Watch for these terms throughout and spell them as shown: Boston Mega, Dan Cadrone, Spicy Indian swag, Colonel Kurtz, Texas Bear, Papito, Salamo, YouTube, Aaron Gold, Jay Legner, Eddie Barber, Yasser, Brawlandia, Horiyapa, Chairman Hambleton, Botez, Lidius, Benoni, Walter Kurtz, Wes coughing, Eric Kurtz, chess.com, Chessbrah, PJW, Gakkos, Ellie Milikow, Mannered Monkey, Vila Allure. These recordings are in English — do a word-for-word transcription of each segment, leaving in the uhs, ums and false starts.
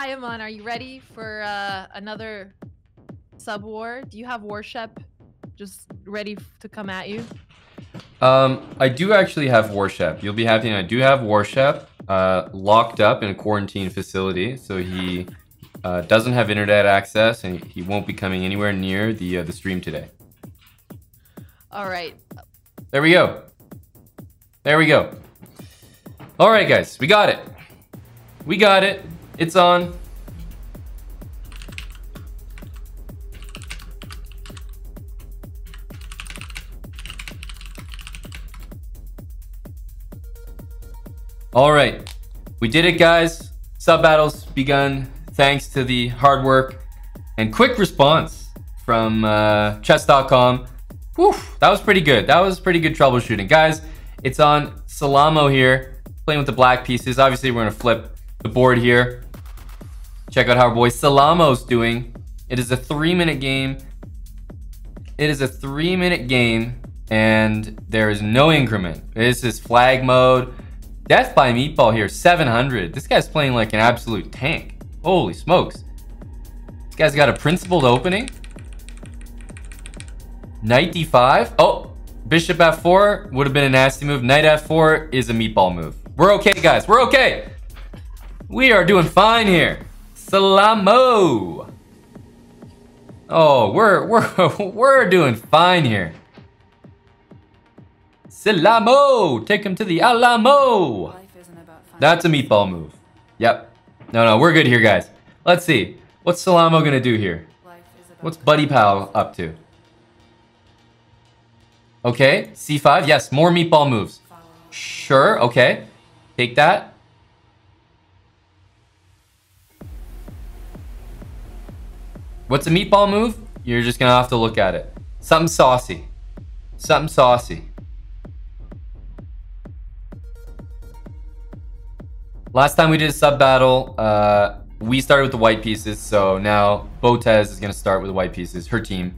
Hi, Amon. Are you ready for uh, another sub war? Do you have Warship just ready to come at you? Um, I do actually have Warship. You'll be happy. I do have Warship uh, locked up in a quarantine facility, so he uh, doesn't have internet access, and he won't be coming anywhere near the uh, the stream today. All right. There we go. There we go. All right, guys, we got it. We got it. It's on. All right, we did it, guys. Sub battles begun thanks to the hard work and quick response from uh, chess dot com. Whew, that was pretty good. That was pretty good troubleshooting. Guys, it's on Salamo here, playing with the black pieces. Obviously, we're gonna flip the board here. Check out how our boy Salamo's doing. It is a three minute game. It is a three minute game and there is no increment. This is flag mode. Death by Meatball here, seven hundred. This guy's playing like an absolute tank. Holy smokes. This guy's got a principled opening. Knight d five. Oh, bishop f four would have been a nasty move. Knight f four is a meatball move. We're okay, guys. We're okay. We are doing fine here. Salamo. Oh, we're we're we're doing fine here. Salamo, take him to the Alamo. That's a meatball move. Yep. No, no, we're good here, guys. Let's see. What's Salamo gonna do here? What's Buddy Pal up to? Okay, c five. Yes, more meatball moves. Sure. Okay, take that. What's a meatball move? You're just gonna have to look at it. Something saucy. Something saucy. Last time we did a sub battle, uh, we started with the white pieces, so now Botez is gonna start with the white pieces, her team.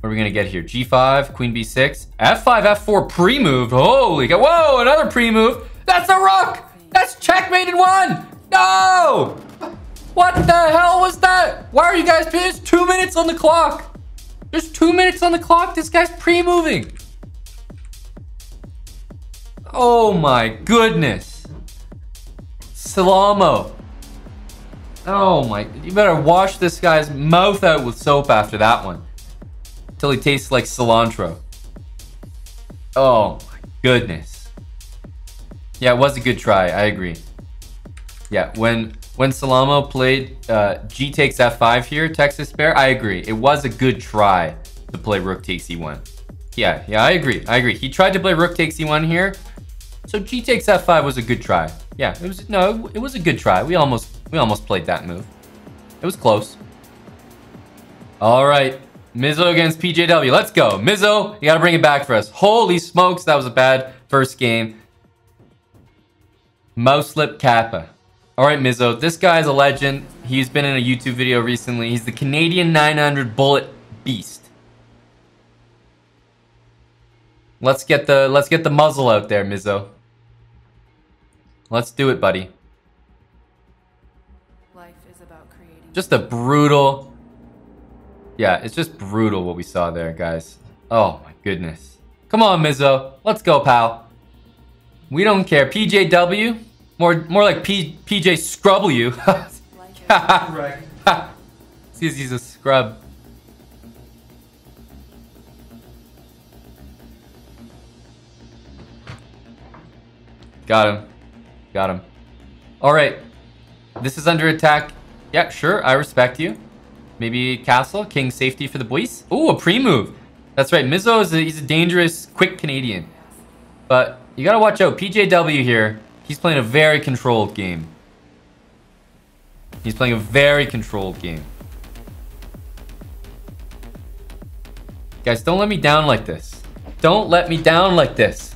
What are we gonna get here? g five, queen b six, f five, f four pre-move. Holy cow, whoa, another pre-move. That's a rook! That's checkmated one! No! What the hell was that? Why are you guys, there's two minutes on the clock. There's two minutes on the clock. This guy's pre-moving. Oh my goodness. Salamo. Oh my, you better wash this guy's mouth out with soap after that one. Till he tastes like cilantro. Oh my goodness. Yeah, it was a good try, I agree. Yeah, when... When Salamo played uh, G takes f five here, Texas Bear, I agree. It was a good try to play rook takes e one. Yeah, yeah, I agree. I agree. He tried to play rook takes e one here. So G takes f five was a good try. Yeah, it was no, it, it was a good try. We almost we almost played that move. It was close. All right. Mizo against P J W. Let's go. Mizo, you got to bring it back for us. Holy smokes, that was a bad first game. Mouselip Kappa. All right, Mizo, this guy's a legend. He's been in a YouTube video recently. He's the Canadian nine hundred bullet beast. Let's get the let's get the muzzle out there, Mizo. Let's do it, buddy. Life is about creating. Just a brutal. Yeah, it's just brutal what we saw there, guys. Oh my goodness. Come on, Mizo. Let's go, pal. We don't care. P J W. More, more like P, PJ Scrubble you. Sees he's a scrub. Got him. Got him. All right. This is under attack. Yeah, sure. I respect you. Maybe castle, king safety for the boys. Ooh, a pre-move. That's right. Mizo is a, he's a dangerous, quick Canadian. But you got to watch out. P J W here. He's playing a very controlled game. He's playing a very controlled game. Guys, don't let me down like this. Don't let me down like this.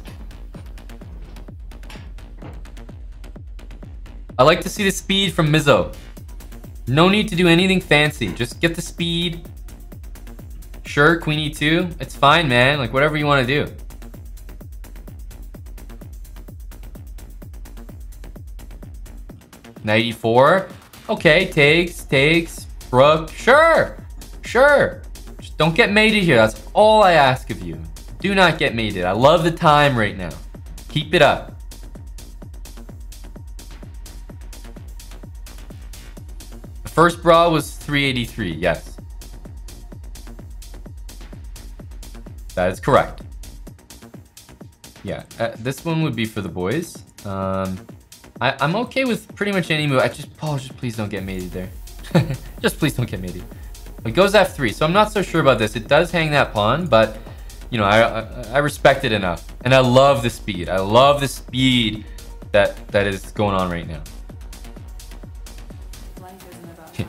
I like to see the speed from Mizo. No need to do anything fancy. Just get the speed. Sure, queen e two. It's fine, man. Like, whatever you want to do. Knight e four. Okay, takes, takes, rug. Sure, sure. Just don't get mated here. That's all I ask of you. Do not get mated. I love the time right now. Keep it up. The first brawl was three eighty-three, yes. That is correct. Yeah, uh, this one would be for the boys. Um, I, I'm okay with pretty much any move. I just, oh, just please don't get mated there. Just please don't get mated. It goes F three, so I'm not so sure about this. It does hang that pawn, but you know, I, I, I respect it enough. And I love the speed. I love the speed that that is going on right now. Okay.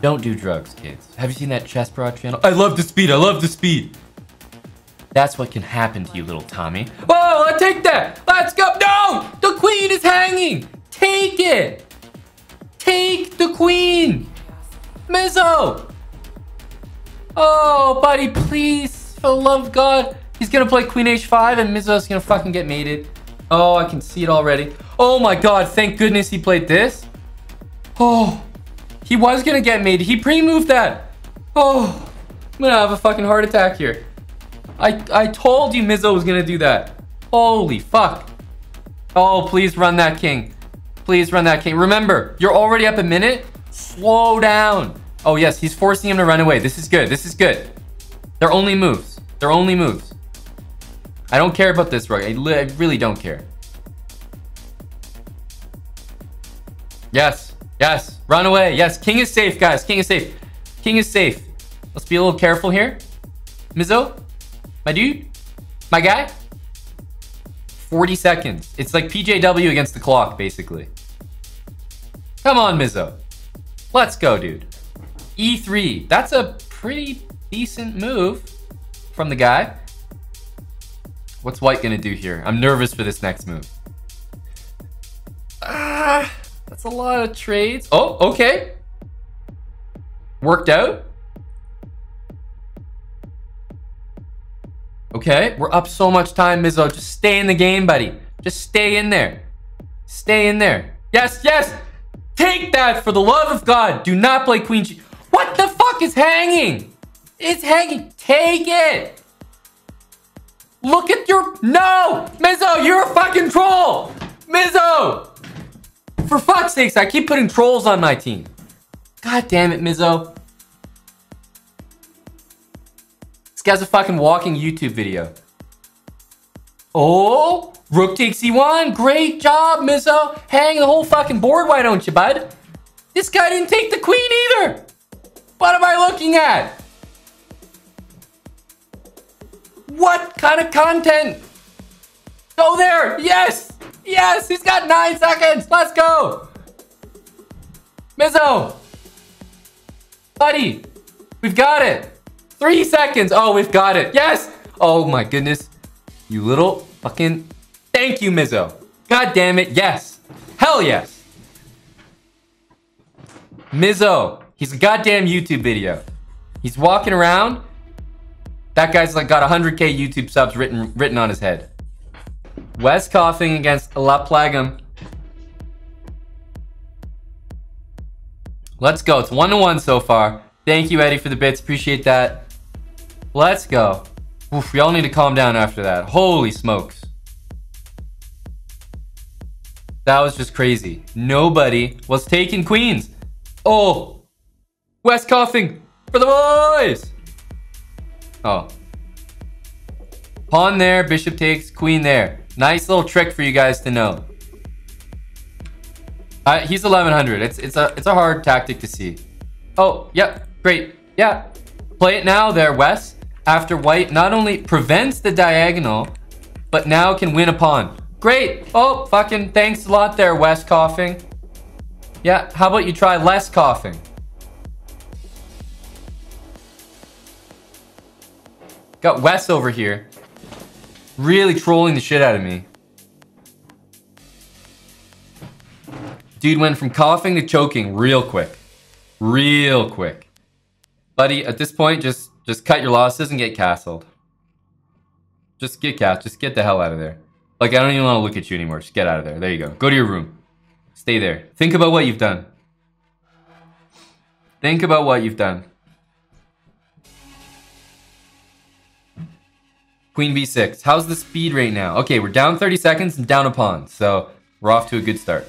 Don't do drugs, kids. Have you seen that Chessbrah channel? I love the speed. I love the speed. That's what can happen to you, little Tommy. Whoa, I take that. Let's go. No, the queen is hanging. Take it. Take the queen. Mizo. Oh, buddy, please. For the love of God. He's going to play queen H five and Mizo's going to fucking get mated. Oh, I can see it already. Oh, my God. Thank goodness he played this. Oh, he was going to get mated. He pre-moved that. Oh, I'm going to have a fucking heart attack here. I, I told you Mizo was gonna do that. Holy fuck. Oh, please run that king. Please run that king. Remember, you're already up a minute. Slow down. Oh yes, he's forcing him to run away. This is good. This is good. They're only moves. They're only moves. I don't care about this rug. I, li I really don't care. Yes. Yes. Run away. Yes. King is safe, guys. King is safe. King is safe. Let's be a little careful here. Mizo? My dude? My guy? forty seconds. It's like P J W against the clock, basically. Come on, Mizo. Let's go, dude. E three. That's a pretty decent move from the guy. What's White gonna do here? I'm nervous for this next move. Ah, that's a lot of trades. Oh, okay. Worked out. Okay, we're up so much time, Mizo. Just stay in the game, buddy. Just stay in there. Stay in there. Yes, yes! Take that, for the love of God. Do not play queen G. What the fuck is hanging? It's hanging. Take it. Look at your... No! Mizo, you're a fucking troll! Mizo! For fuck's sakes, I keep putting trolls on my team. God damn it, Mizo. This guy's a fucking walking YouTube video. Oh, rook takes e one. Great job, Mizo. Hang the whole fucking board, why don't you, bud? This guy didn't take the queen either. What am I looking at? What kind of content? Go there. Yes. Yes, he's got nine seconds. Let's go. Mizo. Buddy, we've got it. Three seconds. Oh, we've got it. Yes. Oh my goodness. You little fucking... Thank you, Mizo. God damn it. Yes. Hell yes. Mizo. He's a goddamn YouTube video. He's walking around. That guy's like got one hundred K YouTube subs written written on his head. Wes coughing against La Plagum. Let's go. It's one to one so far. Thank you, Eddie, for the bits. Appreciate that. Let's go. Oof, we all need to calm down after that. Holy smokes. That was just crazy. Nobody was taking queens. Oh. Wes coughing for the boys. Oh. Pawn there. Bishop takes. Queen there. Nice little trick for you guys to know. Uh, he's eleven hundred. It's, it's, a, it's a hard tactic to see. Oh, yep. Great. Yeah. Play it now there, Wes. After White not only prevents the diagonal, but now can win a pawn. Great. Oh, fucking thanks a lot there, Wes coughing. Yeah, how about you try less coughing? Got Wes over here. Really trolling the shit out of me. Dude went from coughing to choking real quick. Real quick. Buddy, at this point, just... Just cut your losses and get castled. Just get cast. Just get the hell out of there. Like, I don't even want to look at you anymore. Just get out of there. There you go. Go to your room. Stay there. Think about what you've done. Think about what you've done. Queen b six. How's the speed right now? Okay, we're down thirty seconds and down a pawn. So we're off to a good start.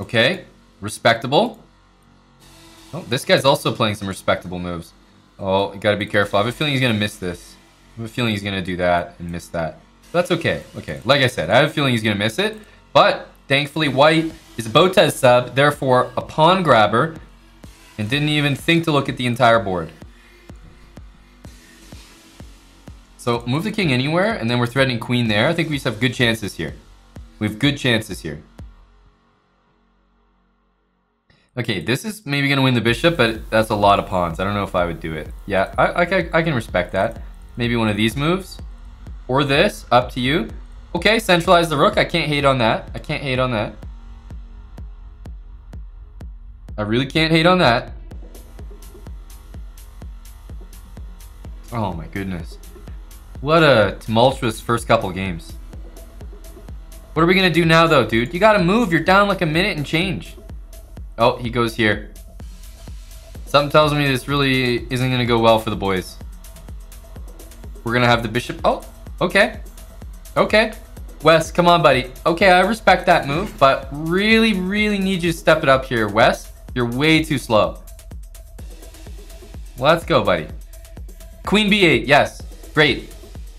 Okay, respectable. Oh, this guy's also playing some respectable moves. Oh, you gotta be careful. I have a feeling he's gonna miss this. I have a feeling he's gonna do that and miss that. That's okay. Okay, like I said, I have a feeling he's gonna miss it. But thankfully, white is a Botez sub, therefore a pawn grabber, and didn't even think to look at the entire board. So move the king anywhere, and then we're threatening queen there. I think we just have good chances here. We have good chances here. Okay, this is maybe going to win the bishop, but that's a lot of pawns. I don't know if I would do it. Yeah, I, I, I can respect that. Maybe one of these moves. Or this, up to you. Okay, centralize the rook. I can't hate on that. I can't hate on that. I really can't hate on that. Oh my goodness. What a tumultuous first couple games. What are we going to do now though, dude? You got to move. You're down like a minute and change. Oh, he goes here. Something tells me this really isn't going to go well for the boys. We're going to have the bishop. Oh, okay. Okay. Wes, come on, buddy. Okay, I respect that move, but really, really need you to step it up here, Wes. You're way too slow. Let's go, buddy. Queen b eight, yes. Great.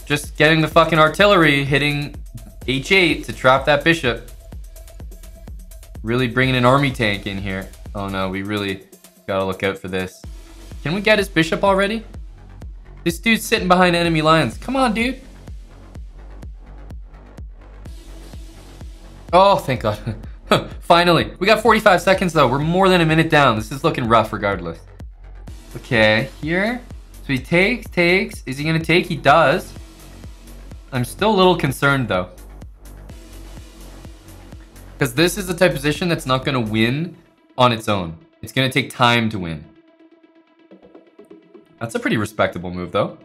Just getting the fucking artillery, hitting h eight to trap that bishop. Really bringing an army tank in here. Oh no, we really gotta look out for this. Can we get his bishop already? This dude's sitting behind enemy lines. Come on, dude. Oh, thank God. Finally. We got forty-five seconds though. We're more than a minute down. This is looking rough regardless. Okay, here. So he takes, takes. Is he gonna take? He does. I'm still a little concerned though. Because this is the type of position that's not going to win on its own. It's going to take time to win. That's a pretty respectable move, though.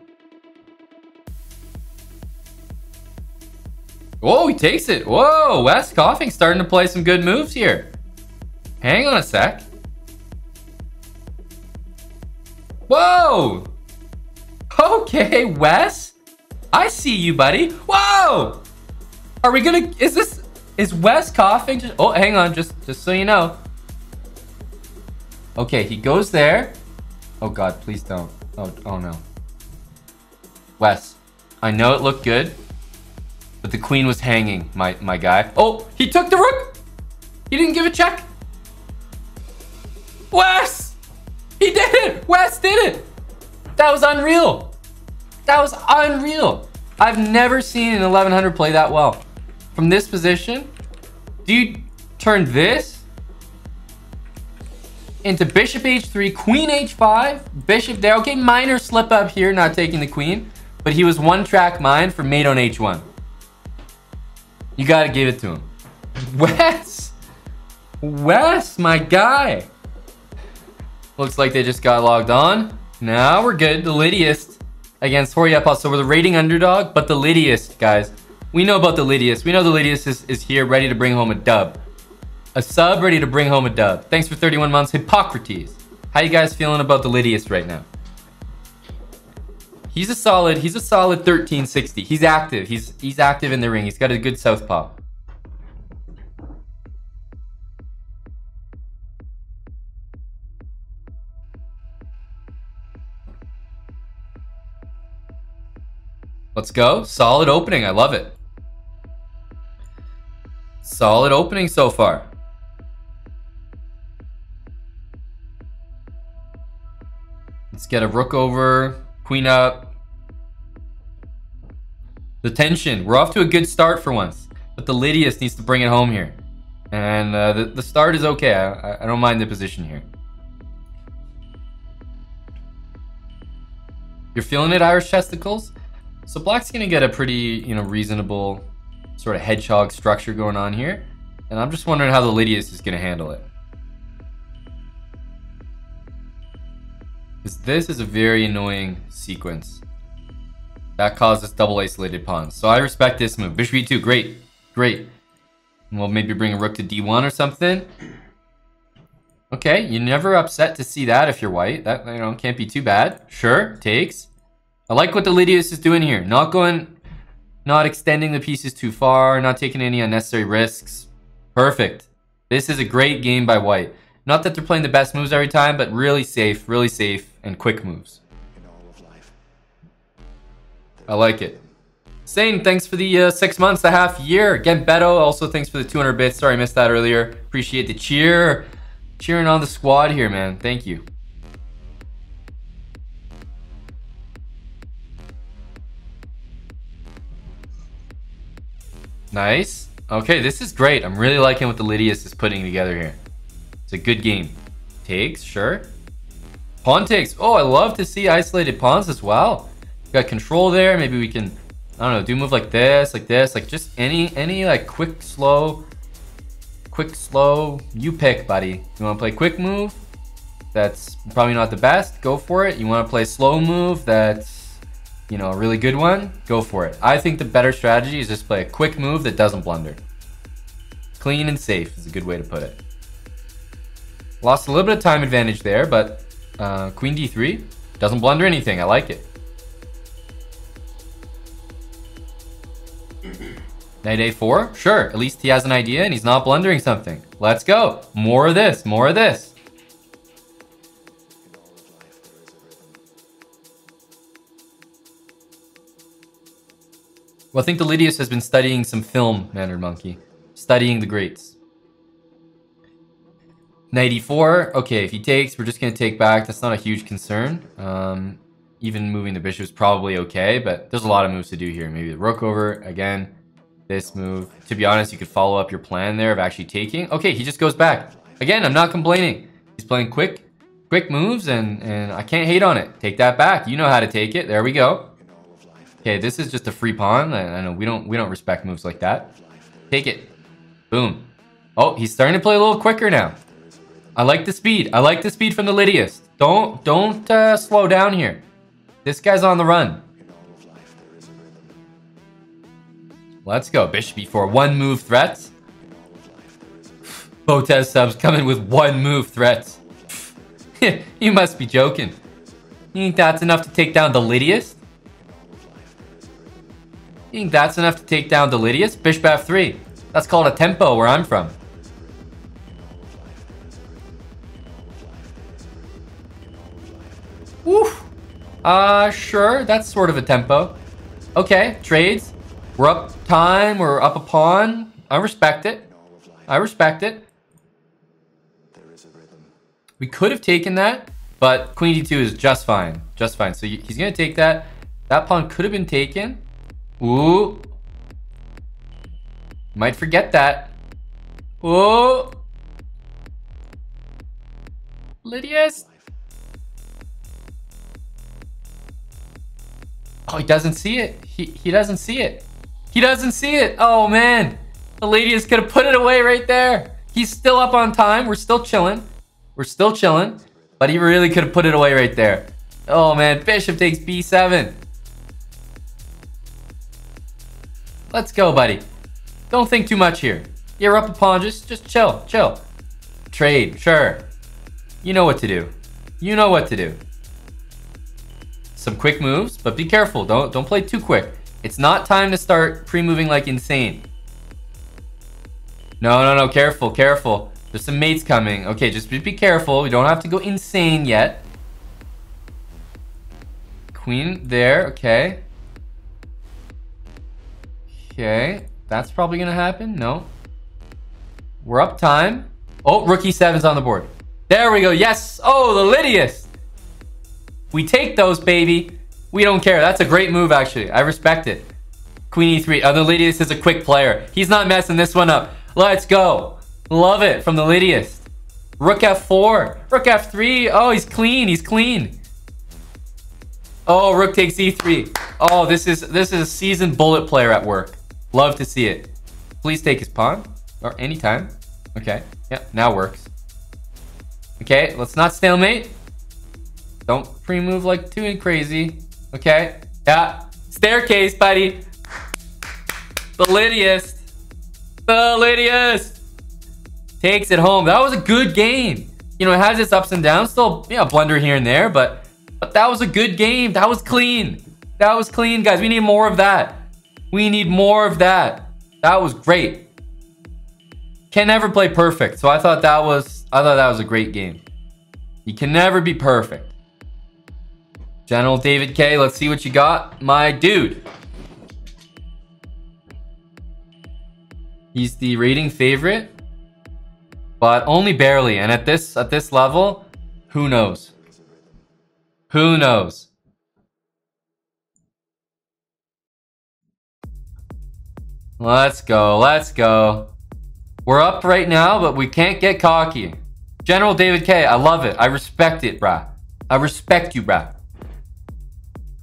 Whoa, he takes it. Whoa, Wes coughing, starting to play some good moves here. Hang on a sec. Whoa. Okay, Wes. I see you, buddy. Whoa. Are we going to... Is this... Is Wes coughing? Just, oh, hang on, just, just so you know. Okay, he goes there. Oh God, please don't. Oh, oh no. Wes, I know it looked good, but the queen was hanging, my, my guy. Oh, he took the rook. He didn't give a check. Wes, he did it. Wes did it. That was unreal. That was unreal. I've never seen an eleven hundred play that well. From this position, do you turn this into bishop h three, queen h five, bishop there. Okay, minor slip up here, not taking the queen, but he was one track mind for mate on h one. You gotta give it to him. Wes! Wes, my guy! Looks like they just got logged on. Now we're good. The Lidius against Horiyapa. So we're the rating underdog, but the Lidius, guys. We know about the Lidius. We know the Lidius is, is here, ready to bring home a dub. A sub ready to bring home a dub. Thanks for thirty-one months, Hippocrates. How you guys feeling about the Lidius right now? He's a solid, he's a solid thirteen sixty. He's active, he's, he's active in the ring. He's got a good southpaw. Let's go, solid opening, I love it. Solid opening so far. Let's get a rook over, queen up. The tension, we're off to a good start for once, but the Lidius needs to bring it home here. And uh, the, the start is okay, I, I don't mind the position here. You're feeling it, Irish chesticles? So black's gonna get a pretty, you know, reasonable sort of hedgehog structure going on here. And I'm just wondering how the Lidius is going to handle it. Because this is a very annoying sequence. That causes double isolated pawns. So I respect this move. Bishop e two, great, great. We'll maybe bring a rook to d one or something. Okay, you're never upset to see that if you're white. That, you know, can't be too bad. Sure, takes. I like what the Lidius is doing here. Not going, not extending the pieces too far, not taking any unnecessary risks. Perfect. This is a great game by white. Not that they're playing the best moves every time, but really safe, really safe, and quick moves. I like it. Sane, thanks for the uh, six months, a half year. Again, Beto, also thanks for the two hundred bits. Sorry, I missed that earlier. Appreciate the cheer. Cheering on the squad here, man. Thank you. Nice. Okay, this is great. I'm really liking what the Lidius is putting together here. It's a good game. Takes, sure. Pawn takes. Oh, I love to see isolated pawns as well. Got control there. Maybe we can, I don't know, do move like this, like this, like just any, any like quick, slow, quick, slow. You pick, buddy. You want to play quick move? That's probably not the best. Go for it. You want to play slow move? That's, you know, a really good one. Go for it. I think the better strategy is just play a quick move that doesn't blunder. Clean and safe is a good way to put it. Lost a little bit of time advantage there, but uh, Queen d three doesn't blunder anything. I like it. Knight a four? Sure, at least he has an idea and he's not blundering something. Let's go. More of this, more of this. Well, I think the Lidius has been studying some film, Mannered Monkey. Studying the greats. Knight e four. Okay, if he takes, we're just going to take back. That's not a huge concern. Um, even moving the bishop is probably okay, but there's a lot of moves to do here. Maybe the rook over again. This move, to be honest, you could follow up your plan there of actually taking. Okay, he just goes back. Again, I'm not complaining. He's playing quick, quick moves, and, and I can't hate on it. Take that back. You know how to take it. There we go. Okay, this is just a free pawn. I, I know we don't we don't respect moves like that. Take it. Boom. Oh, he's starting to play a little quicker now. I like the speed. I like the speed from the Lidius. Don't don't uh, slow down here. This guy's on the run. Let's go. Bishop e four. One move threats. Botez subs coming with one move threats. You must be joking. You think that's enough to take down the Lidius? You think that's enough to take down the Lidius? Bishop f three. That's called a tempo where I'm from. Woof. Uh, sure. That's sort of a tempo. Okay. Trades. We're up time, we're up a pawn. I respect it. I respect it. We could have taken that, but Queen d two is just fine. Just fine. So he's going to take that. That pawn could have been taken. Ooh. Might forget that. Ooh. Lidius. Oh, he doesn't see it. He, he doesn't see it. He doesn't see it. Oh, man. The Lidius could have put it away right there. He's still up on time. We're still chilling. We're still chilling. But he really could have put it away right there. Oh, man. Bishop takes b seven. Let's go, buddy. Don't think too much here. You're up a pawn. Just, just chill. Chill. Trade. Sure. You know what to do. You know what to do. Some quick moves, but be careful. Don't, don't play too quick. It's not time to start pre-moving like insane. No, no, no, careful, careful. There's some mates coming. Okay, just be careful. We don't have to go insane yet. Queen there, okay. Okay, that's probably gonna happen, no. We're up time. Oh, rook e seven's on the board. There we go, yes! Oh, the Lidius! We take those, baby. We don't care. That's a great move, actually. I respect it. Queen e three. Oh, the Lidius is a quick player. He's not messing this one up. Let's go. Love it from the Lidius. Rook f four. Rook f three. Oh, he's clean. He's clean. Oh, rook takes e three. Oh, this is this is a seasoned bullet player at work. Love to see it. Please take his pawn. Or anytime. Okay. Yeah, now works. Okay, let's not stalemate. Don't pre-move like too crazy. Okay, yeah, Staircase, buddy. The Lidius. The Lidius. Takes it home. That was a good game. You know, it has its ups and downs. Still, yeah, you know, blunder here and there, but, but that was a good game. That was clean. That was clean, guys. We need more of that. We need more of that. That was great. Can never play perfect. So I thought that was, I thought that was a great game. You can never be perfect. General David K, let's see what you got, my dude. He's the rating favorite, but only barely. And at this at this level, who knows? Who knows? Let's go. Let's go. We're up right now, but we can't get cocky. General David K, I love it. I respect it, brah. I respect you, brah.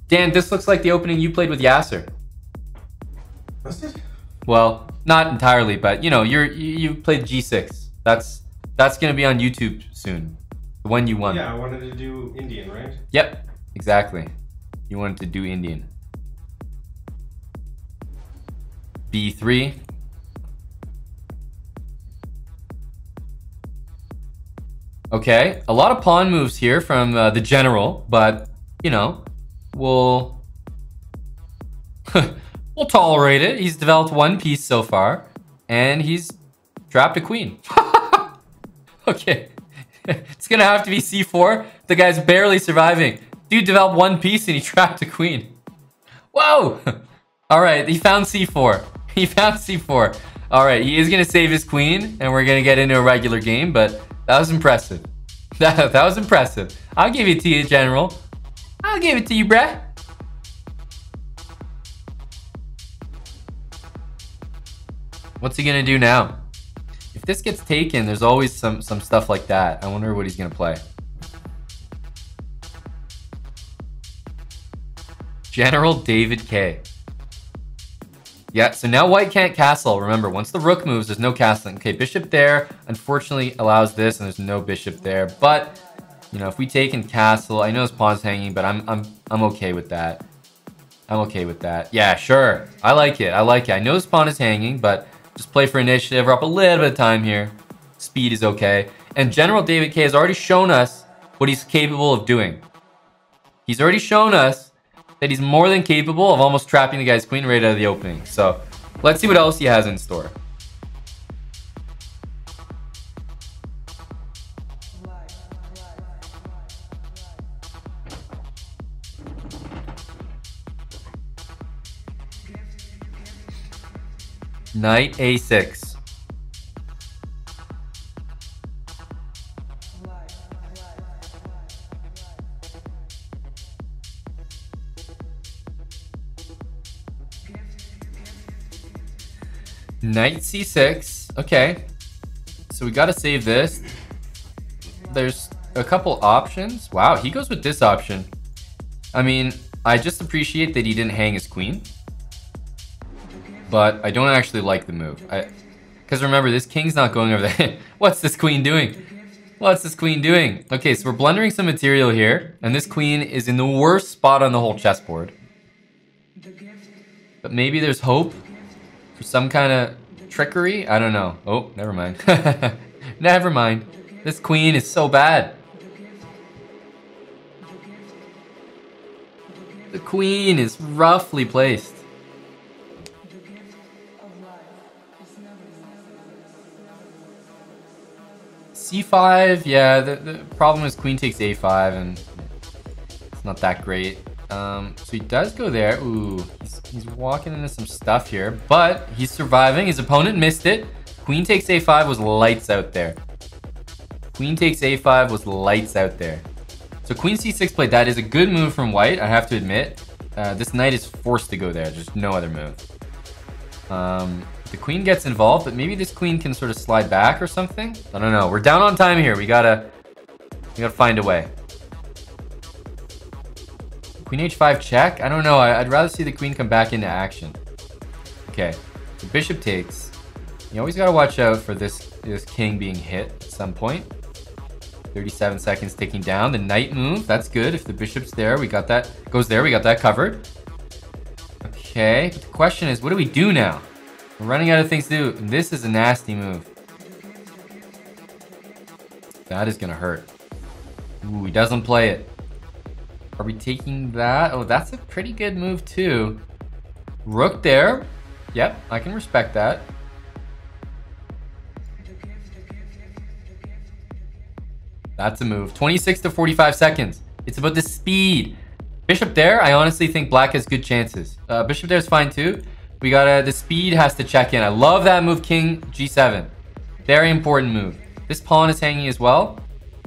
Dan, this looks like the opening you played with Yasser. Was it? Well, not entirely, but you know, you're you, you played G six. That's that's gonna be on YouTube soon. The one you won. Yeah, I wanted to do Indian, right? Yep, exactly. You wanted to do Indian. B three. Okay, a lot of pawn moves here from uh, the general, but you know, we'll we'll tolerate it. He's developed one piece so far, and he's dropped a queen. Okay, it's gonna have to be C four. The guy's barely surviving. Dude developed one piece and he trapped a queen. Whoa! All right, he found C four. He found C four. All right, he is gonna save his queen, and we're gonna get into a regular game, but. That was impressive. That, that was impressive. I'll give it to you, General. I'll give it to you, bruh. What's he gonna do now? If this gets taken, there's always some, some stuff like that. I wonder what he's gonna play. General David K. Yeah, so now white can't castle. Remember, once the rook moves, there's no castling. Okay, bishop there, unfortunately, allows this, and there's no bishop there. But, you know, if we take and castle, I know his pawn's hanging, but I'm, I'm, I'm okay with that. I'm okay with that. Yeah, sure. I like it. I like it. I know his pawn is hanging, but just play for initiative. We're up a little bit of time here. Speed is okay. And General David K has already shown us what he's capable of doing. He's already shown us that he's more than capable of almost trapping the guy's queen right out of the opening. So let's see what else he has in store. Knight A six. Knight C six. Okay, so we got to save this. There's a couple options. Wow, he goes with this option. I mean, I just appreciate that he didn't hang his queen, but I don't actually like the move. I, because remember, this king's not going over there. What's this queen doing? What's this queen doing? Okay, so we're blundering some material here, and this queen is in the worst spot on the whole chessboard. But maybe there's hope. Some kind of trickery? I don't know. Oh, never mind. Never mind. This queen is so bad. The queen is roughly placed. C five, yeah, the, the problem is queen takes A five, and it's not that great. Um, so he does go there. Ooh, he's, he's walking into some stuff here, but he's surviving. His opponent missed it. Queen takes A five was lights out there. Queen takes A five was lights out there. So queen C six played. That is a good move from white, I have to admit. Uh, this knight is forced to go there. There's no other move. Um, the queen gets involved, but maybe this queen can sort of slide back or something. I don't know. We're down on time here. We gotta, we gotta find a way. Queen H five check? I don't know. I'd rather see the queen come back into action. Okay. The bishop takes. You always gotta watch out for this, this king being hit at some point. thirty-seven seconds ticking down. The knight move. That's good. If the bishop's there, we got that. Goes there. We got that covered. Okay, but the question is, what do we do now? We're running out of things to do. This is a nasty move. That is gonna hurt. Ooh, he doesn't play it. Are we taking that? Oh, that's a pretty good move too. Rook there. Yep, I can respect that. That's a move. twenty-six to forty-five seconds. It's about the speed. Bishop there, I honestly think black has good chances. Uh, bishop there is fine too. We gotta, the speed has to check in. I love that move, king g seven. Very important move. This pawn is hanging as well.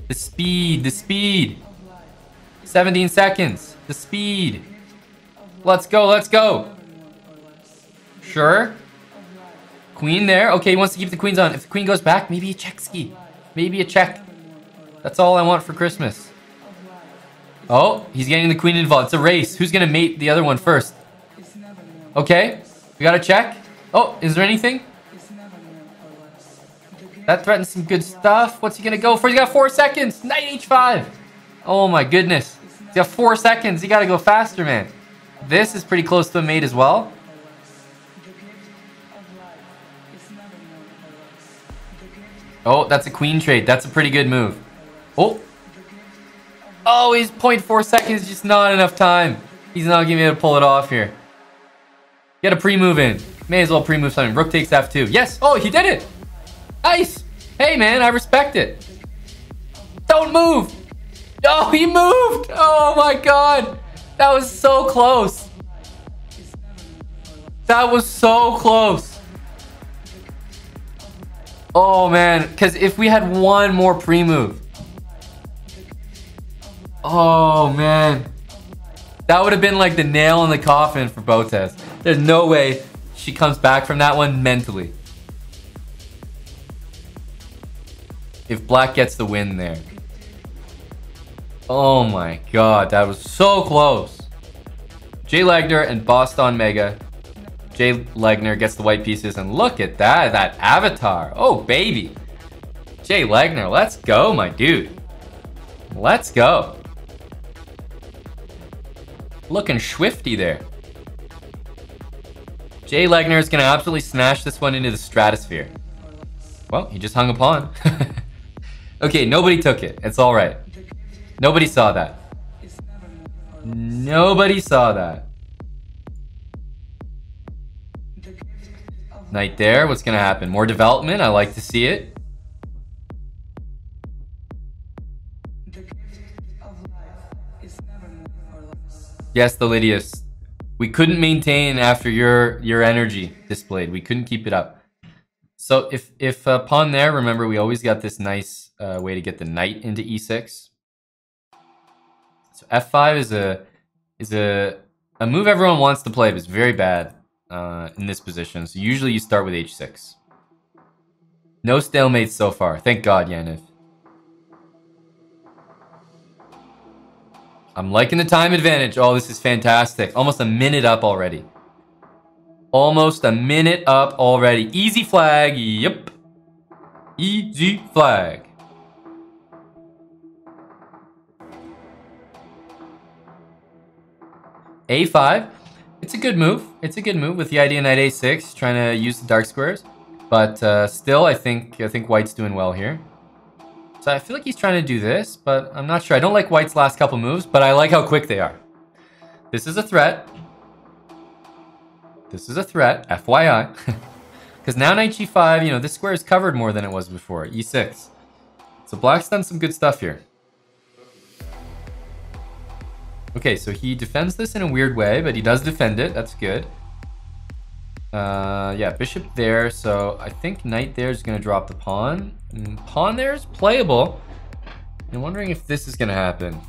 The speed, the speed. seventeen seconds, the speed. Let's go, let's go. Sure. Queen there. Okay, he wants to keep the queens on. If the queen goes back, maybe a check ski. Maybe a check. That's all I want for Christmas. Oh, he's getting the queen involved. It's a race. Who's going to mate the other one first? Okay, we got to check. Oh, is there anything? That threatens some good stuff. What's he going to go for? He's got four seconds. Knight h five. Oh my goodness. He's got four seconds. He got to go faster, man. This is pretty close to a mate as well. Oh, that's a queen trade. That's a pretty good move. Oh. Oh, he's zero point four seconds. Just not enough time. He's not going to be able to pull it off here. Get a pre-move in. May as well pre-move something. Rook takes f two. Yes. Oh, he did it. Nice. Hey, man. I respect it. Don't move. Oh, he moved. Oh, my God. That was so close. That was so close. Oh man, because if we had one more pre-move. Oh man. That would have been like the nail in the coffin for Botez. There's no way she comes back from that one mentally. If black gets the win there. Oh my god, that was so close. Jay Legner and Boston Mega. Jay Legner gets the white pieces, and look at that, that avatar. Oh, baby. Jay Legner, let's go, my dude. Let's go. Looking swifty there. Jay Legner is going to absolutely smash this one into the stratosphere. Well, he just hung a pawn. Okay, nobody took it. It's all right. Nobody saw that. Nobody saw that. Knight there. What's going to happen? More development. I like to see it. Yes, the Lidius. We couldn't maintain after your your energy displayed. We couldn't keep it up. So if if uh, pawn there, remember we always got this nice uh, way to get the knight into e six. So f five is a is a a move everyone wants to play, but it's very bad. Uh, in this position, so usually you start with h six. No stalemates so far. Thank God, Yaniv. I'm liking the time advantage. Oh, this is fantastic. Almost a minute up already. Almost a minute up already. Easy flag. Yep. Easy flag. a five. It's a good move. It's a good move with the idea knight a six, trying to use the dark squares. But uh, still, I think I think White's doing well here. So I feel like he's trying to do this, but I'm not sure. I don't like White's last couple moves, but I like how quick they are. This is a threat. This is a threat, F Y I. Because now knight g five, you know, this square is covered more than it was before, e six. So Black's done some good stuff here. Okay, so he defends this in a weird way, but he does defend it. That's good. Uh, yeah, bishop there. So I think knight there is going to drop the pawn. And pawn there is playable. I'm wondering if this is going to happen.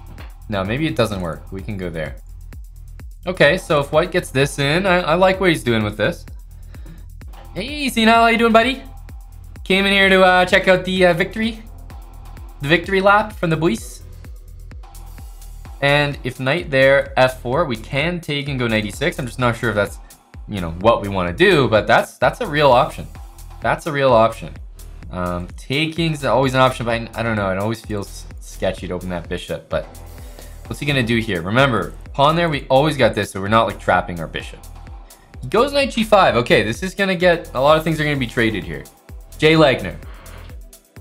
No, maybe it doesn't work. We can go there. Okay, so if white gets this in, I, I like what he's doing with this. Hey, Zena, how you doing, budty? Came in here to uh, check out the uh, victory. The victory lap from the boys. And if knight there, f four, we can take and go knight e six. I'm just not sure if that's, you know, what we want to do, but that's that's a real option. That's a real option. Um, taking's always an option, but I, I don't know. It always feels sketchy to open that bishop, but what's he going to do here? Remember, pawn there, we always got this, so we're not, like, trapping our bishop. He goes knight g five. Okay, this is gonna get, a lot of things are gonna be traded here. Jay Legner.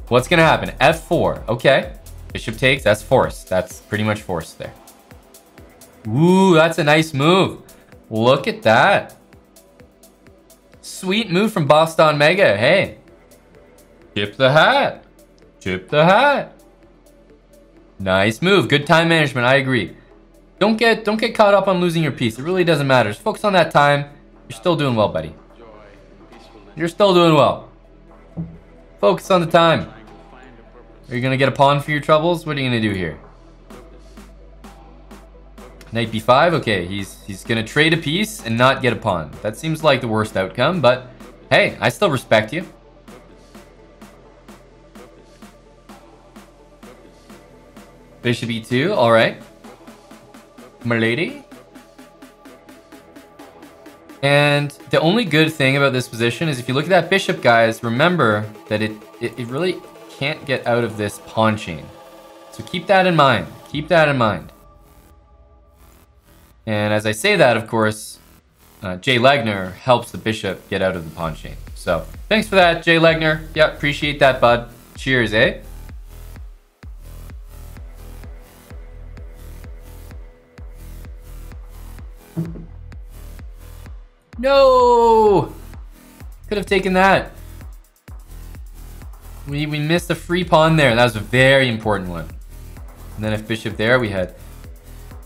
What's gonna happen? f four, okay. Bishop takes, that's forced. That's pretty much forced there. Ooh, that's a nice move. Look at that. Sweet move from Boston Mega, hey. Chip the hat, chip the hat. Nice move, good time management, I agree. Don't get don't get caught up on losing your piece. It really doesn't matter. Just focus on that time. You're still doing well, buddy. You're still doing well. Focus on the time. Are you gonna get a pawn for your troubles? What are you gonna do here? Knight b five, okay, he's he's gonna trade a piece and not get a pawn. That seems like the worst outcome, but hey, I still respect you. Bishop e two, all right. Milady. And the only good thing about this position is if you look at that bishop, guys, remember that it, it, it really can't get out of this pawn chain. So keep that in mind. Keep that in mind. And as I say that, of course, uh, Jay Legner helps the bishop get out of the pawn chain. So thanks for that, Jay Legner. Yep, appreciate that, bud. Cheers, eh? No! Could have taken that. We, we missed a free pawn there. That was a very important one. And then if bishop there, we had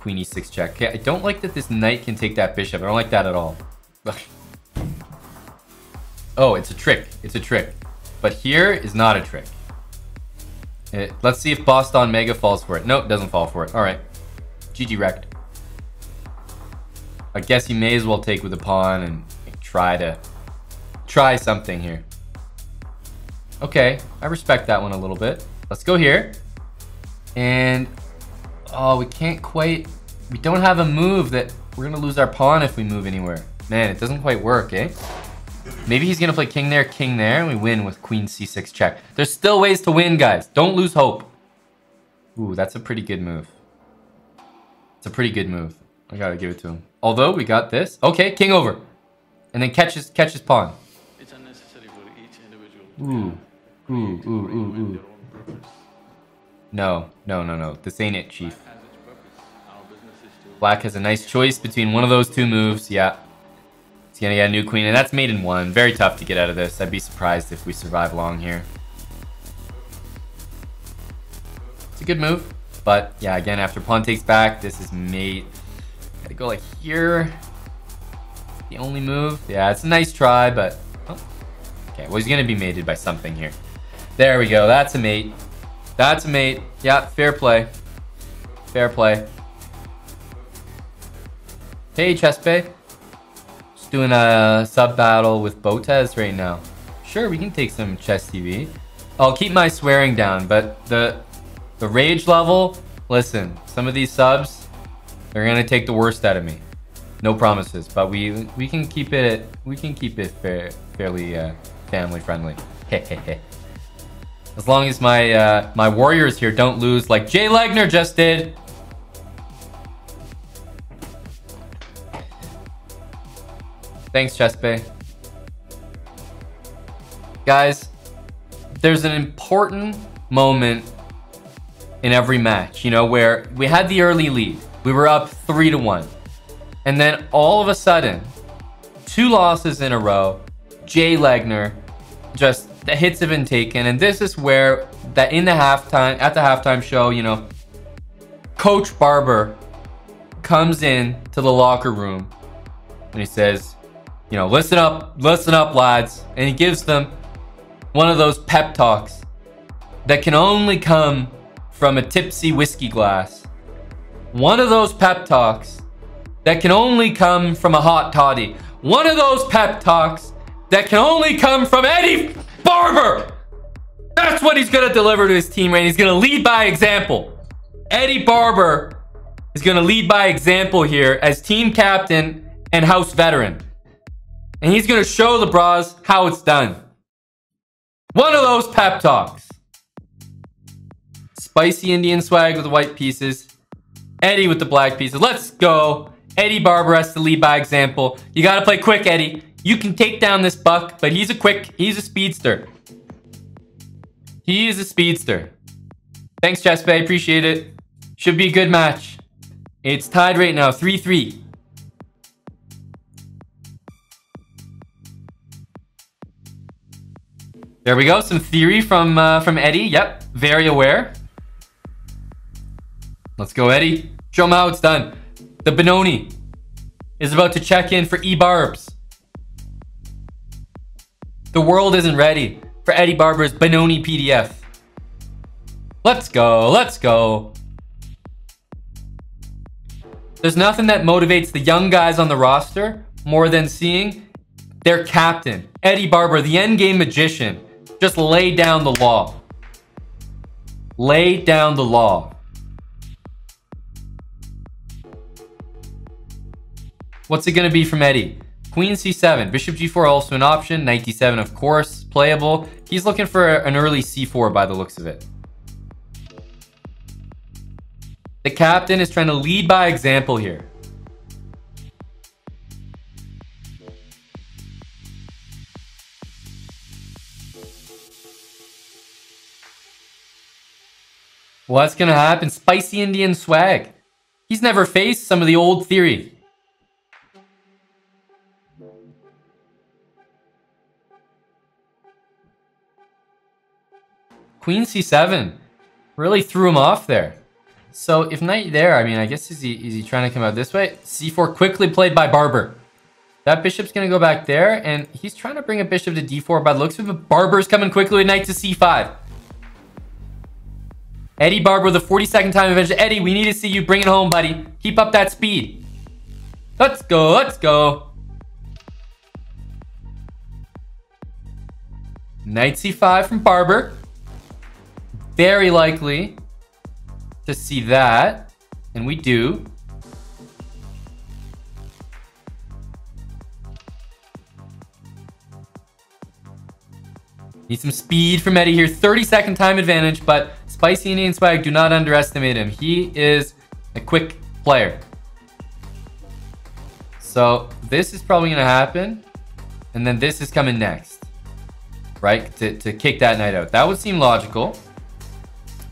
queen e six check. Okay, I don't like that this knight can take that bishop. I don't like that at all. Oh, it's a trick. It's a trick. But here is not a trick. It, let's see if Boston Mega falls for it. Nope, doesn't fall for it. All right. G G wrecked. I guess you may as well take with a pawn and try to try something here. Okay, I respect that one a little bit. Let's go here. And, oh, we can't quite, we don't have a move that we're gonna lose our pawn if we move anywhere. Man, it doesn't quite work, eh? Maybe he's gonna play king there, king there, and we win with queen c six check. There's still ways to win, guys. Don't lose hope. Ooh, that's a pretty good move. It's a pretty good move. I gotta give it to him. Although we got this. Okay, king over. And then catches catches pawn. It's unnecessary for each individual. Ooh. Ooh, ooh, ooh, ooh. No, no, no, no. This ain't it, Chief. Black has a nice choice between one of those two moves. Yeah. He's gonna get a new queen, and that's maiden one. Very tough to get out of this. I'd be surprised if we survive long here. It's a good move. But yeah, again, after pawn takes back, this is mate. Gotta go like here. The only move. Yeah, it's a nice try, but oh. Okay, well, he's gonna be mated by something here. There we go. That's a mate. That's a mate. Yeah, fair play. Fair play. Hey, Chessbrah. Just doing a sub battle with Botez right now. Sure, we can take some chess T V. I'll keep my swearing down, but the the rage level. Listen, some of these subs. They're gonna take the worst out of me. No promises, but we we can keep it we can keep it fair, fairly uh, family friendly. As long as my uh, my warriors here don't lose like Jay Legner just did. Thanks, Chessbrah. Guys, there's an important moment in every match, you know, where we had the early lead. We were up three to one. And then all of a sudden, two losses in a row, Jay Legner, just the hits have been taken. And this is where that in the halftime, at the halftime show, you know, Coach Barber comes in to the locker room and he says, you know, listen up, listen up, lads. And he gives them one of those pep talks that can only come from a tipsy whiskey glass. One of those pep talks that can only come from a hot toddy. One of those pep talks that can only come from Eddie Barber. That's what he's gonna deliver to his team, right? He's gonna lead by example. Eddie Barber is gonna lead by example here as team captain and house veteran. And he's gonna show the bras how it's done. One of those pep talks. Spicy Indian swag with the white pieces. Eddie with the black pieces. Let's go. Eddie Barber has to lead by example. You got to play quick, Eddie. You can take down this buck, but he's a quick, he's a speedster. He is a speedster. Thanks, Chessbrah. Appreciate it. Should be a good match. It's tied right now, three three. There we go. Some theory from uh, from Eddie. Yep, very aware. Let's go, Eddie. Show him how it's done. The Benoni is about to check in for E-Barbs. The world isn't ready for Eddie Barber's Benoni P D F. Let's go. Let's go. There's nothing that motivates the young guys on the roster more than seeing their captain, Eddie Barber, the endgame magician, just lay down the law. Lay down the law. What's it going to be from Eddie? Queen C seven. Bishop G four also an option. Knight D seven, of course, playable. He's looking for an early C four by the looks of it. The captain is trying to lead by example here. What's gonna happen? Spicy Indian swag. He's never faced some of the old theory. Queen C seven. Really threw him off there. So if knight there, I mean, I guess is he, is he trying to come out this way? C four quickly played by Barber. That bishop's gonna go back there, and he's trying to bring a bishop to D four by the looks of it. Barber's coming quickly with knight to C five. Eddie Barber, the forty-second time eventually. Eddie, we need to see you bring it home, buddy. Keep up that speed. Let's go, let's go. Knight C five from Barber. Very likely to see that, and we do. Need some speed from Eddie here. thirty-second time advantage, but Spicy Indian Swag, do not underestimate him. He is a quick player. So this is probably going to happen. And then this is coming next, right? To, to kick that knight out. That would seem logical.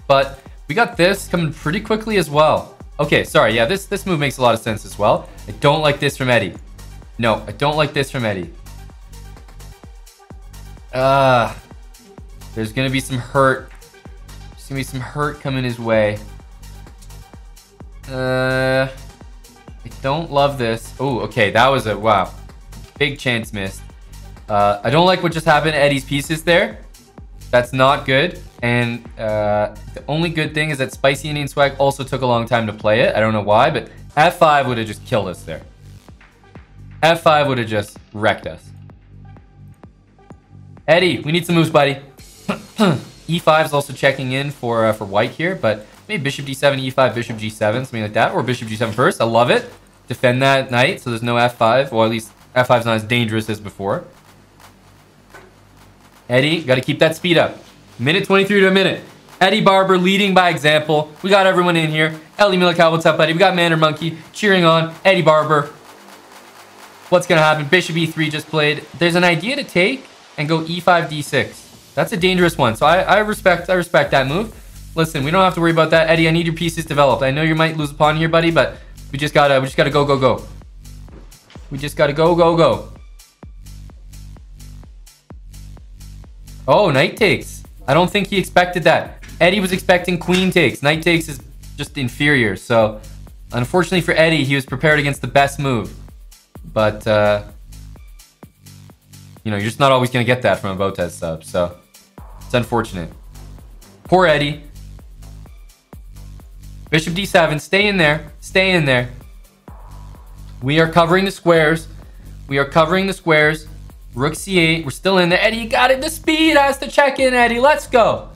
But we got this coming pretty quickly as well. Okay, sorry. Yeah, this, this move makes a lot of sense as well. I don't like this from Eddie. No, I don't like this from Eddie. Ah, uh, there's going to be some hurt. There's going to be some hurt coming his way. Uh, I don't love this. Oh, okay. That was a, wow. Big chance missed. Uh, I don't like what just happened to Eddie's pieces there. That's not good. And uh, the only good thing is that Spicy Indian Swag also took a long time to play it. I don't know why, but F five would have just killed us there. F five would have just wrecked us. Eddie, we need some moves, buddy. E five is also checking in for uh, for white here, but maybe bishop D seven, E five, bishop G seven, something like that, or bishop G seven first. I love it. Defend that knight, so there's no F five, or well, at least F five is not as dangerous as before. Eddie, got to keep that speed up. minute twenty-three to a minute. Eddie Barber leading by example. We got everyone in here. Ellie Milikow, what's up, buddy? We got Mannered Monkey cheering on Eddie Barber. What's going to happen? Bishop E three just played. There's an idea to take and go E five, D six. That's a dangerous one. So I, I respect I respect that move. Listen, we don't have to worry about that. Eddie, I need your pieces developed. I know you might lose a pawn here, buddy, but we just gotta we just gotta go, go, go. We just gotta go, go, go. Oh, knight takes. I don't think he expected that. Eddie was expecting queen takes. Knight takes is just inferior. So unfortunately for Eddie, he was prepared against the best move. But uh you know, you're just not always going to get that from a Botez sub, so it's unfortunate. Poor Eddie. Bishop D seven, stay in there. Stay in there. We are covering the squares. We are covering the squares. Rook C eight, we're still in there. Eddie got it. The speed has to check in, Eddie. Let's go.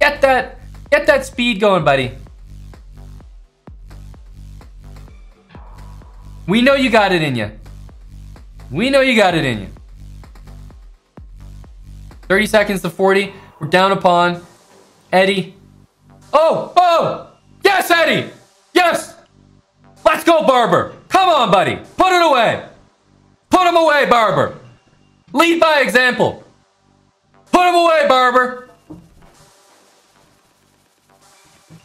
Get that, get that speed going, buddy. We know you got it in you. We know you got it in you. thirty seconds to forty. We're down a pawn. Eddie. Oh, oh! Yes, Eddie! Yes! Let's go, Barber! Come Come on, buddy. Put it away. Put him away, Barber. Lead by example. Put him away, Barber.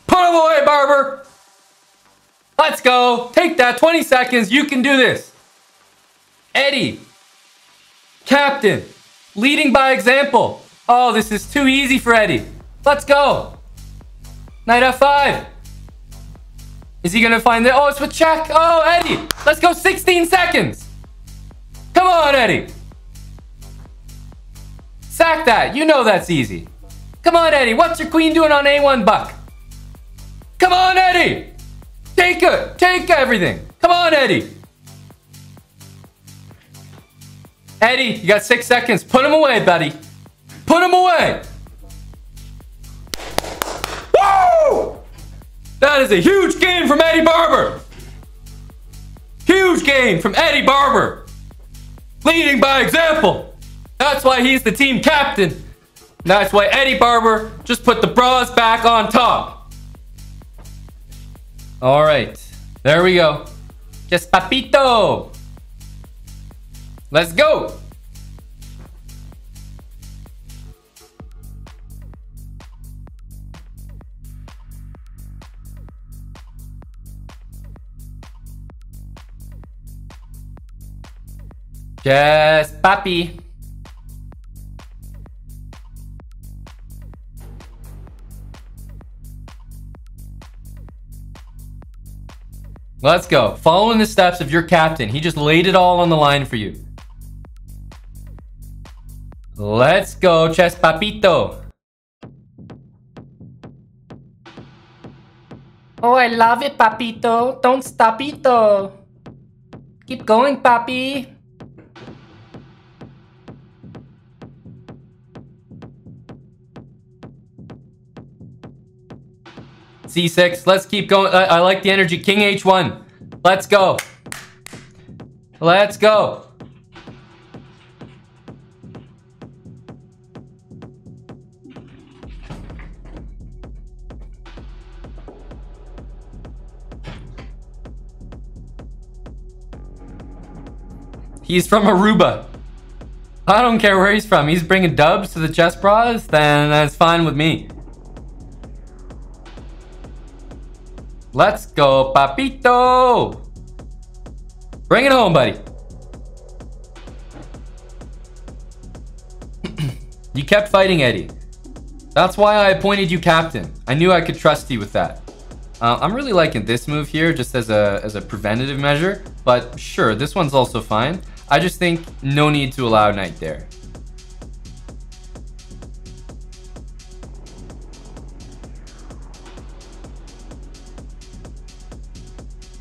Put him away, Barber. Let's go. Take that. twenty seconds. You can do this. Eddie. Captain. Leading by example. Oh, this is too easy for Eddie. Let's go. Knight F five. Is he going to find it? Oh, it's with check. Oh, Eddie. Let's go. sixteen seconds. Come on, Eddie. Sack that. You know that's easy. Come on, Eddie. What's your queen doing on A one buck? Come on, Eddie. Take it. Take everything. Come on, Eddie. Eddie, you got six seconds. Put him away, buddy. Put him away. Woo! That is a huge gain from Eddie Barber. Huge gain from Eddie Barber. Leading by example. That's why he's the team captain. That's why Eddie Barber just put the bras back on top. All right. There we go. Yes, Papito. Let's go. Yes, Papi. Let's go. Following the steps of your captain. He just laid it all on the line for you. Let's go, Chess Papito. Oh, I love it, Papito. Don't stop it. Keep going, Papi. C six. Let's keep going. I, I like the energy. King H one. Let's go. Let's go. He's from Aruba. I don't care where he's from. He's bringing dubs to the Chessbrah. Then that's fine with me. Let's go, Papito! Bring it home, buddy. You kept fighting, Eddie. That's why I appointed you captain. I knew I could trust you with that. Uh, I'm really liking this move here, just as a, as a preventative measure. But sure, this one's also fine. I just think no need to allow knight there.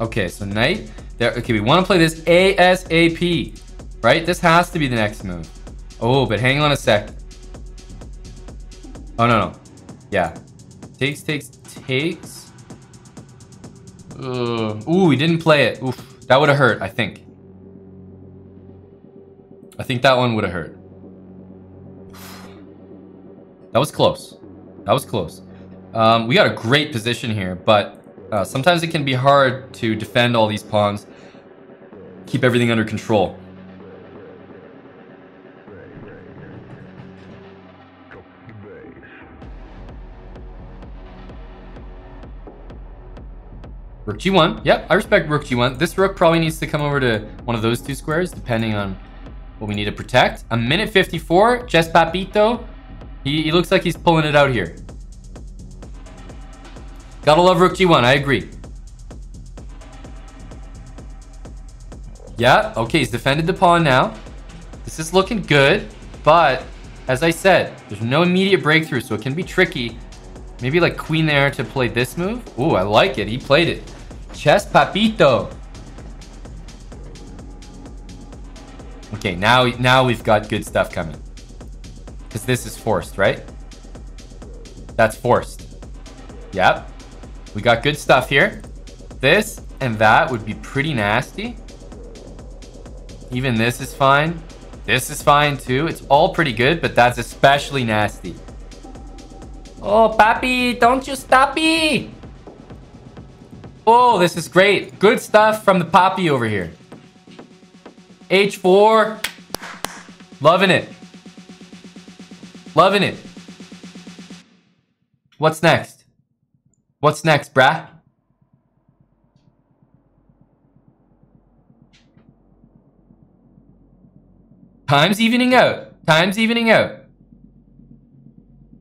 Okay, so knight there. Okay, we want to play this ASAP, right? This has to be the next move. Oh, but hang on a sec. Oh, no, no. Yeah. Takes, takes, takes. Ugh. Ooh, we didn't play it. Oof, that would have hurt, I think. I think that one would have hurt. That was close. That was close. Um, we got a great position here, but... Uh, sometimes it can be hard to defend all these pawns, keep everything under control. Rook G one. Yep, I respect Rook G one. This rook probably needs to come over to one of those two squares, depending on what we need to protect. A minute fifty-four. Chess Papito. He, he looks like he's pulling it out here. Gotta love Rook G one, I agree. Yeah, okay, he's defended the pawn now. This is looking good, but as I said, there's no immediate breakthrough, so it can be tricky. Maybe like queen there to play this move. Ooh, I like it, he played it. Chess Papito. Okay, now, now we've got good stuff coming. Because this is forced, right? That's forced. Yep. We got good stuff here. This and that would be pretty nasty. Even this is fine. This is fine too. It's all pretty good, but that's especially nasty. Oh, Papi, don't you stop me. Oh, this is great. Good stuff from the Poppy over here. H four. Loving it. Loving it. What's next? What's next, brah? Time's evening out. Time's evening out.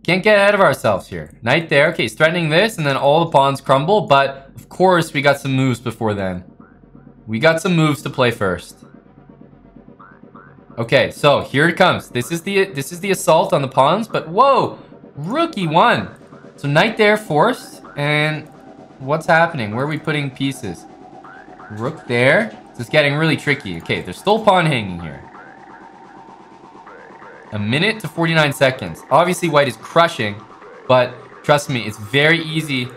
Can't get ahead of ourselves here. Knight there. Okay, he's threatening this, and then all the pawns crumble, but of course we got some moves before then. We got some moves to play first. Okay, so here it comes. This is the this is the assault on the pawns, but whoa! Rook E one. So knight there forced, and what's happening? Where are we putting pieces? Rook there. This is getting really tricky. Okay, there's still pawn hanging here. A minute to forty-nine seconds. Obviously, white is crushing, but trust me, it's very easy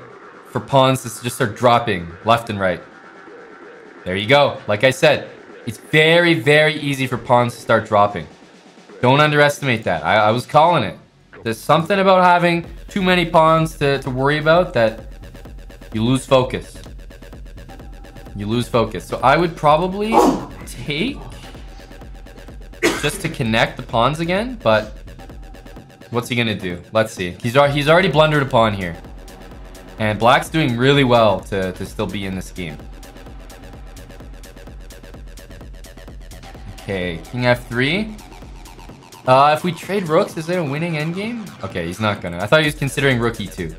for pawns to just start dropping left and right. There you go. Like I said, it's very, very easy for pawns to start dropping. Don't underestimate that. I, I was calling it. There's something about having too many pawns to, to worry about that you lose focus. You lose focus. So I would probably take... just to connect the pawns again, but what's he gonna do? Let's see. He's he's already blundered a pawn here, and black's doing really well to to still be in this game. Okay, king f three. Uh, if we trade rooks, is it a winning endgame? Okay, he's not gonna. I thought he was considering rook e two.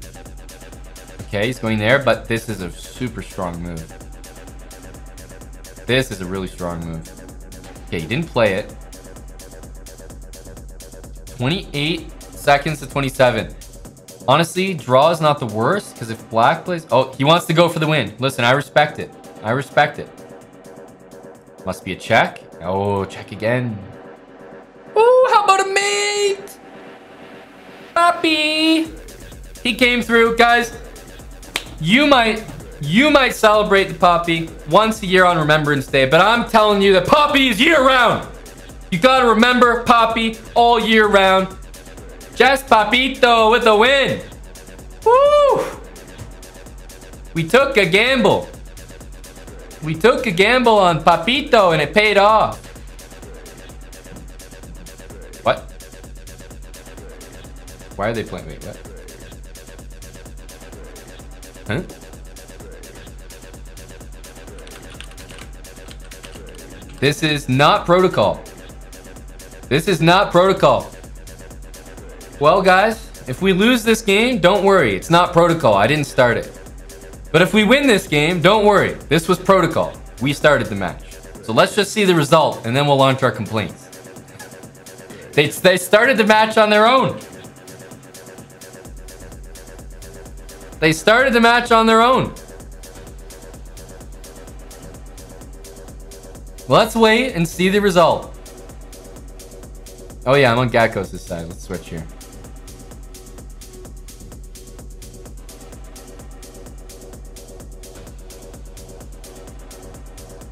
Okay, he's going there, but this is a super strong move. This is a really strong move. Okay, he didn't play it. twenty-eight seconds to twenty-seven. Honestly, draw is not the worst, because if black plays... Oh, he wants to go for the win. Listen, I respect it. I respect it. Must be a check. Oh, check again. Oh, how about a mate? Poppy! He came through, guys. You might... You might celebrate the Poppy once a year on Remembrance Day, but I'm telling you that Poppy is year-round. You gotta remember Poppy all year round. Just Papito with a win. Woo! We took a gamble. We took a gamble on Papito and it paid off. What? Why are they playing? Wait, what? Huh? This is not protocol. This is not protocol. Well, guys, if we lose this game, don't worry. It's not protocol. I didn't start it. But if we win this game, don't worry. This was protocol. We started the match. So let's just see the result, and then we'll launch our complaints. They, they started the match on their own. They started the match on their own. Let's wait and see the result. Oh yeah, I'm on Gakkos' side. Let's switch here.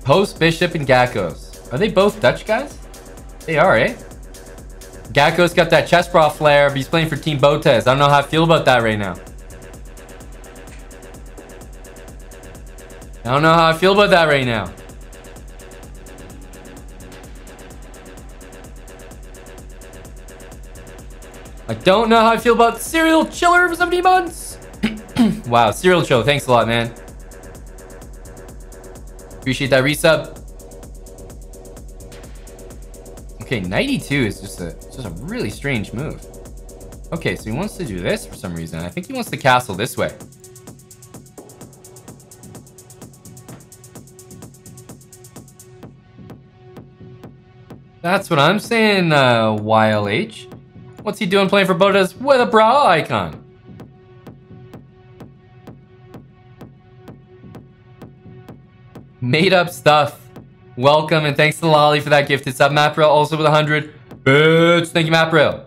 Post, Bishop, and Gakkos. Are they both Dutch guys? They are, eh? Gakkos got that Chessbrah flair, but he's playing for Team Botez. I don't know how I feel about that right now. I don't know how I feel about that right now. I don't know how I feel about Serial Chiller for seventy months. Wow, Serial Chiller, thanks a lot, man. Appreciate that resub. Okay, ninety-two is just a just a really strange move. Okay, so he wants to do this for some reason. I think he wants to castle this way. That's what I'm saying, uh, Y L H. What's he doing playing for Botez with a bra icon? Made up stuff. Welcome and thanks to Lolly for that gifted sub. MapRail also with one hundred. Bitch, thank you, MapRail.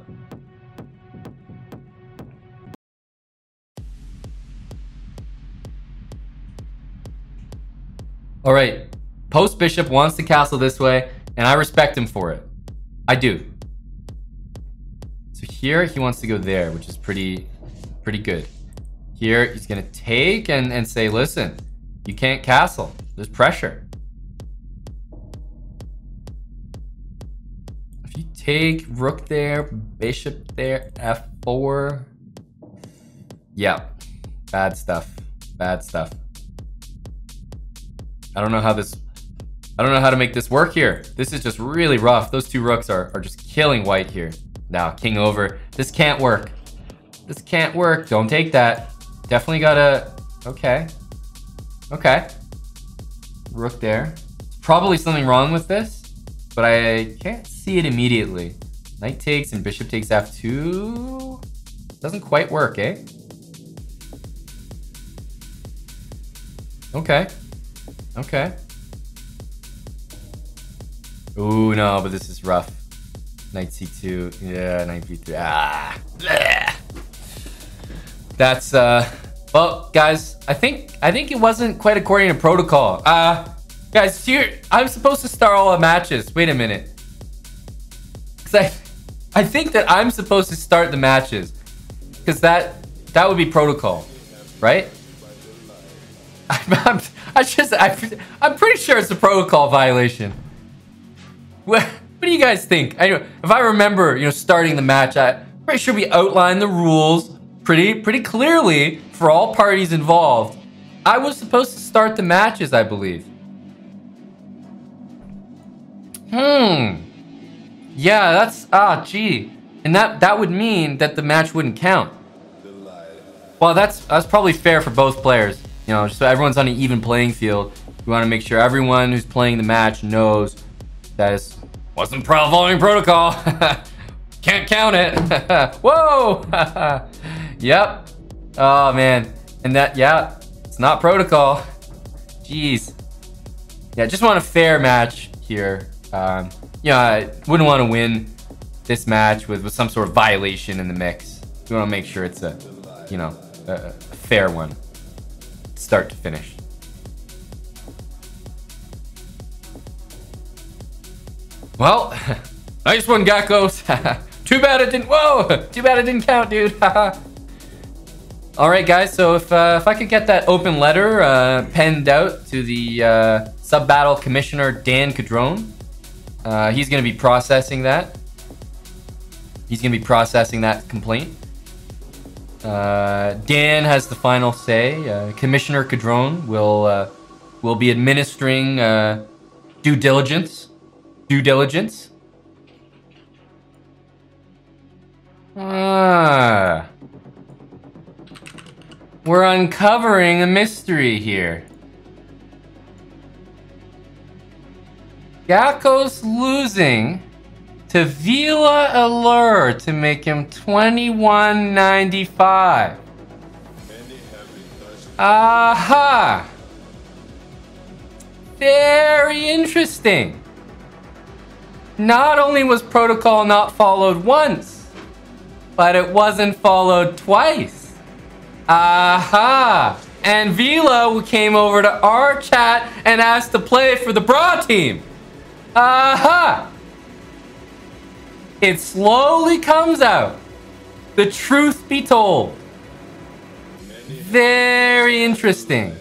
All right. Post Bishop wants to castle this way, and I respect him for it. I do. So here, he wants to go there, which is pretty pretty good. Here, he's going to take and, and say, listen, You can't castle. There's pressure. If you take rook there, bishop there, f four. Yep. Bad stuff. Bad stuff. I don't know how this... I don't know how to make this work here. This is just really rough. Those two rooks are, are just killing white here. Now, king over. This can't work. This can't work. Don't take that. Definitely gotta... Okay. Okay. Rook there. Probably something wrong with this, but I can't see it immediately. Knight takes and bishop takes f two. Doesn't quite work, eh? Okay. Okay. Ooh, no, but this is rough. Knight c two, yeah, knight b three, ah. Bleh. That's, uh, well, guys, I think I think it wasn't quite according to protocol. Uh, guys, here, I'm supposed to start all the matches. Wait a minute. Because I, I think that I'm supposed to start the matches. Because that, that would be protocol, right? I'm, I'm, I just, I, I'm pretty sure it's a protocol violation. What, what do you guys think? Anyway, if I remember, you know, starting the match, I'm pretty sure we outlined the rules pretty, pretty clearly for all parties involved. I was supposed to start the matches, I believe. Hmm. Yeah, that's, ah, gee. And that, that would mean that the match wouldn't count. Well, that's, that's probably fair for both players. You know, so everyone's on an even playing field. We want to make sure everyone who's playing the match knows that is wasn't following protocol. Can't count it. Whoa. Yep. Oh man. And that, yeah, it's not protocol. Jeez. Yeah, just want a fair match here. Um, you know, I wouldn't want to win this match with, with some sort of violation in the mix. We want to make sure it's a, you know, a, a fair one, start to finish. Well, nice one, Gakkos. Too bad it didn't, whoa, too bad it didn't count, dude. All right, guys, so if, uh, if I could get that open letter uh, penned out to the uh, sub-battle commissioner, Dan Cadrone. Uh, he's gonna be processing that. He's gonna be processing that complaint. Uh, Dan has the final say. Uh, Commissioner Cadrone will, uh, will be administering uh, due diligence. Due diligence. Ah. We're uncovering a mystery here. Gakkos losing to Vila Allure to make him twenty-one ninety-five. Aha! Very interesting. Not only was protocol not followed once, but it wasn't followed twice. Aha! And Vila came over to our chat and asked to play for the Bra team. Aha! It slowly comes out. The truth be told. Very interesting.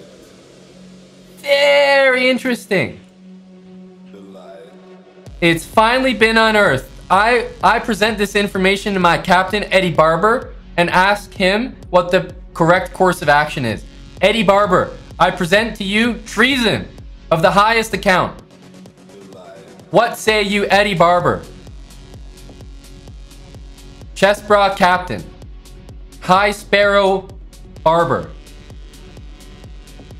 Very interesting. It's finally been unearthed. I, I present this information to my captain, Eddie Barber, and ask him what the correct course of action is. Eddie Barber, I present to you treason of the highest account. What say you, Eddie Barber? Chessbrah captain, High Sparrow Barber.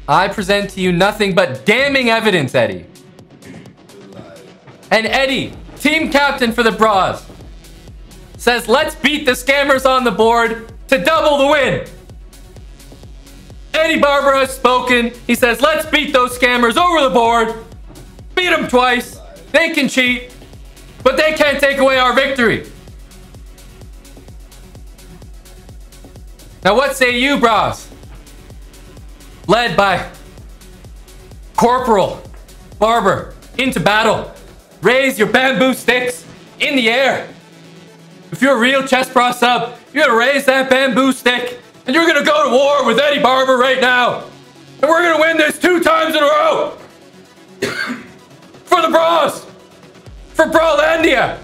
I present to you nothing but damning evidence, Eddie. And Eddie, team captain for the Bras, says, let's beat the scammers on the board to double the win. Eddie Barber has spoken. He says, let's beat those scammers over the board. Beat them twice. They can cheat, but they can't take away our victory. Now, what say you, Bras? Led by Corporal Barber into battle. Raise your bamboo sticks in the air. If you're a real Chessbrah sub, you're gonna raise that bamboo stick and you're gonna go to war with Eddie Barber right now. And we're gonna win this two times in a row! For the Bras! For Brawlandia!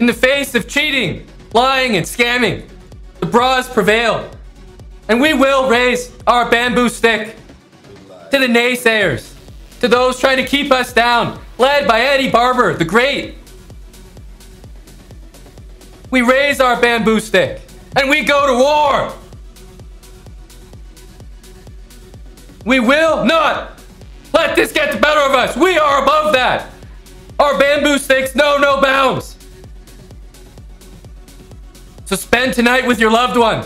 In the face of cheating, lying, and scamming, the Bras prevail. And we will raise our bamboo stick to the naysayers, to those trying to keep us down, led by Eddie Barber, the great. We raise our bamboo stick, and we go to war. We will not let this get the better of us. We are above that. Our bamboo sticks know no bounds. So spend tonight with your loved one.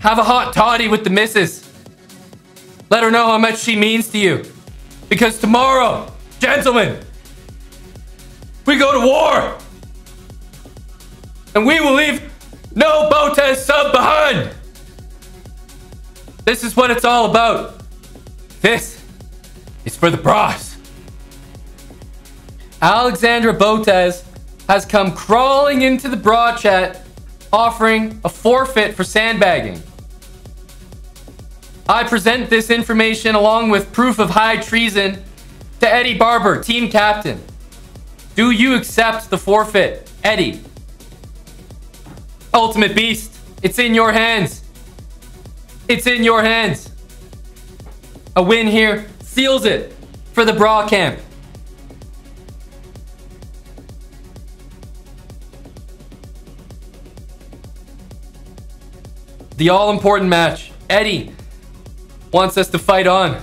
Have a hot toddy with the missus. Let her know how much she means to you. Because tomorrow, gentlemen, we go to war. And we will leave no Botez sub behind. This is what it's all about. This is for the Bras. Alexandra Botez has come crawling into the Bra chat offering a forfeit for sandbagging. I present this information along with proof of high treason to Eddie Barber, team captain. Do you accept the forfeit, Eddie? Ultimate Beast, it's in your hands. It's in your hands. A win here seals it for the Bra camp. The all-important match. Eddie wants us to fight on.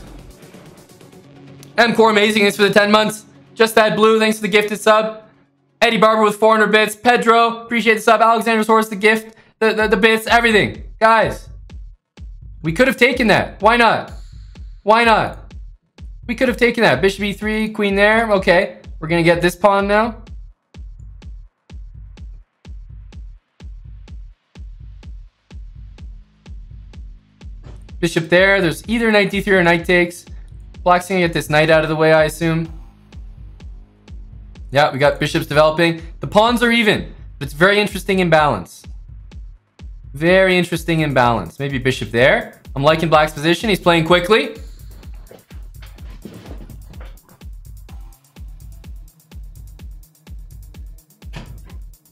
M-Core Amazing, thanks for the ten months. Just That Blue, thanks for the gifted sub. Eddie Barber with four hundred bits. Pedro, appreciate the sub. Alexander's Horse, the gift, the, the, the bits, everything. Guys, we could have taken that. Why not? Why not? We could have taken that. Bishop e three, queen there. Okay, we're going to get this pawn now. Bishop there. There's either knight d three or knight takes. Black's going to get this knight out of the way, I assume. Yeah, we got bishops developing. The pawns are even, but it's very interesting imbalance. Very interesting imbalance. Maybe bishop there. I'm liking Black's position. He's playing quickly.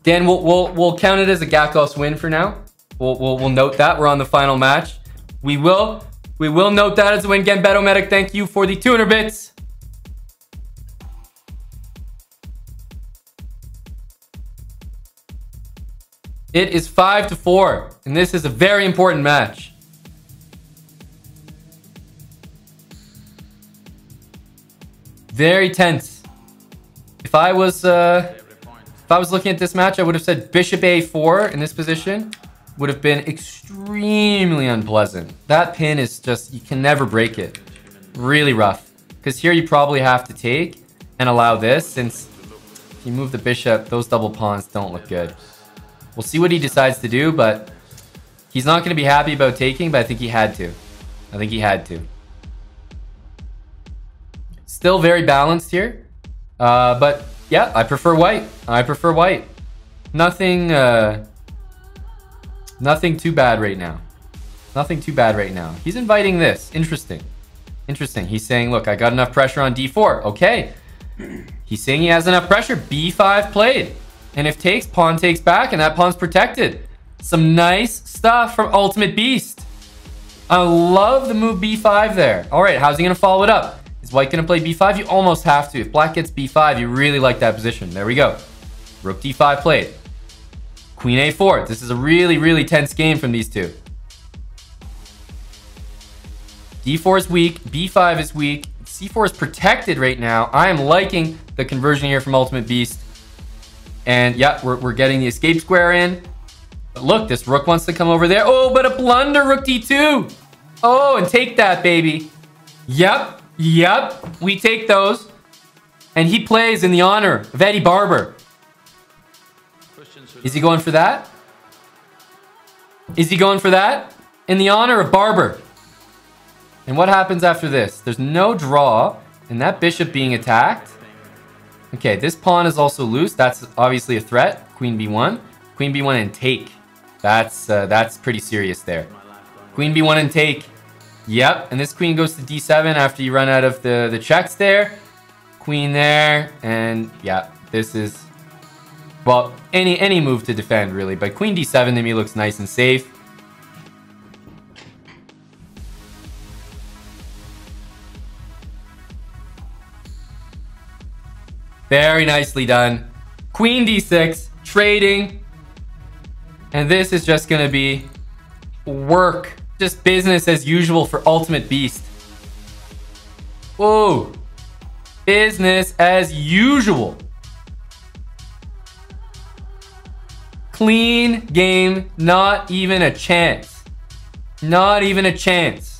Dan, we'll, we'll, we'll count it as a Gakkos win for now. We'll, we'll, we'll note that. We're on the final match. We will, we will note that as a win. Gambetto Medic, thank you for the two hundred bits. It is five to four, and this is a very important match. Very tense. If I was, uh, if I was looking at this match, I would have said bishop a four in this position would have been extremely unpleasant. That pin is just, you can never break it. Really rough. Because here you probably have to take and allow this, since if you move the bishop, those double pawns don't look good. We'll see what he decides to do, but he's not going to be happy about taking, but I think he had to. I think he had to. Still very balanced here. Uh, but yeah, I prefer white. I prefer white. Nothing, uh, nothing too bad right now. Nothing too bad right now. He's inviting this. Interesting. Interesting. He's saying, look, I got enough pressure on d four. Okay. He's saying he has enough pressure. b five played. And if takes, pawn takes back, and that pawn's protected. Some nice stuff from Ultimate Beast. I love the move b five there. All right, how's he going to follow it up? Is white going to play b five? You almost have to. If black gets b five, you really like that position. There we go. Rook d five played. Queen a four. This is a really, really tense game from these two. d four is weak. b five is weak. c four is protected right now. I am liking the conversion here from Ultimate Beast. And yeah, we're, we're getting the escape square in. But look, this rook wants to come over there. Oh, but a blunder, rook d two. Oh, and take that, baby. Yep, yep, we take those. And he plays in the honor of Eddie Barber. Is he going for that? Is he going for that? In the honor of Barber. And what happens after this? There's no draw, and that bishop being attacked. Okay, this pawn is also loose. That's obviously a threat. Queen b one. Queen b one and take. That's uh, that's pretty serious there. Queen b one and take. Yep, and this queen goes to d seven after you run out of the, the checks there. Queen there, and yeah, this is... Well, any any move to defend, really. But queen d seven to me looks nice and safe. Very nicely done. Queen d six, trading. And this is just going to be work. Just business as usual for Ultimate Beast. Whoa. Business as usual. Clean game, not even a chance. Not even a chance.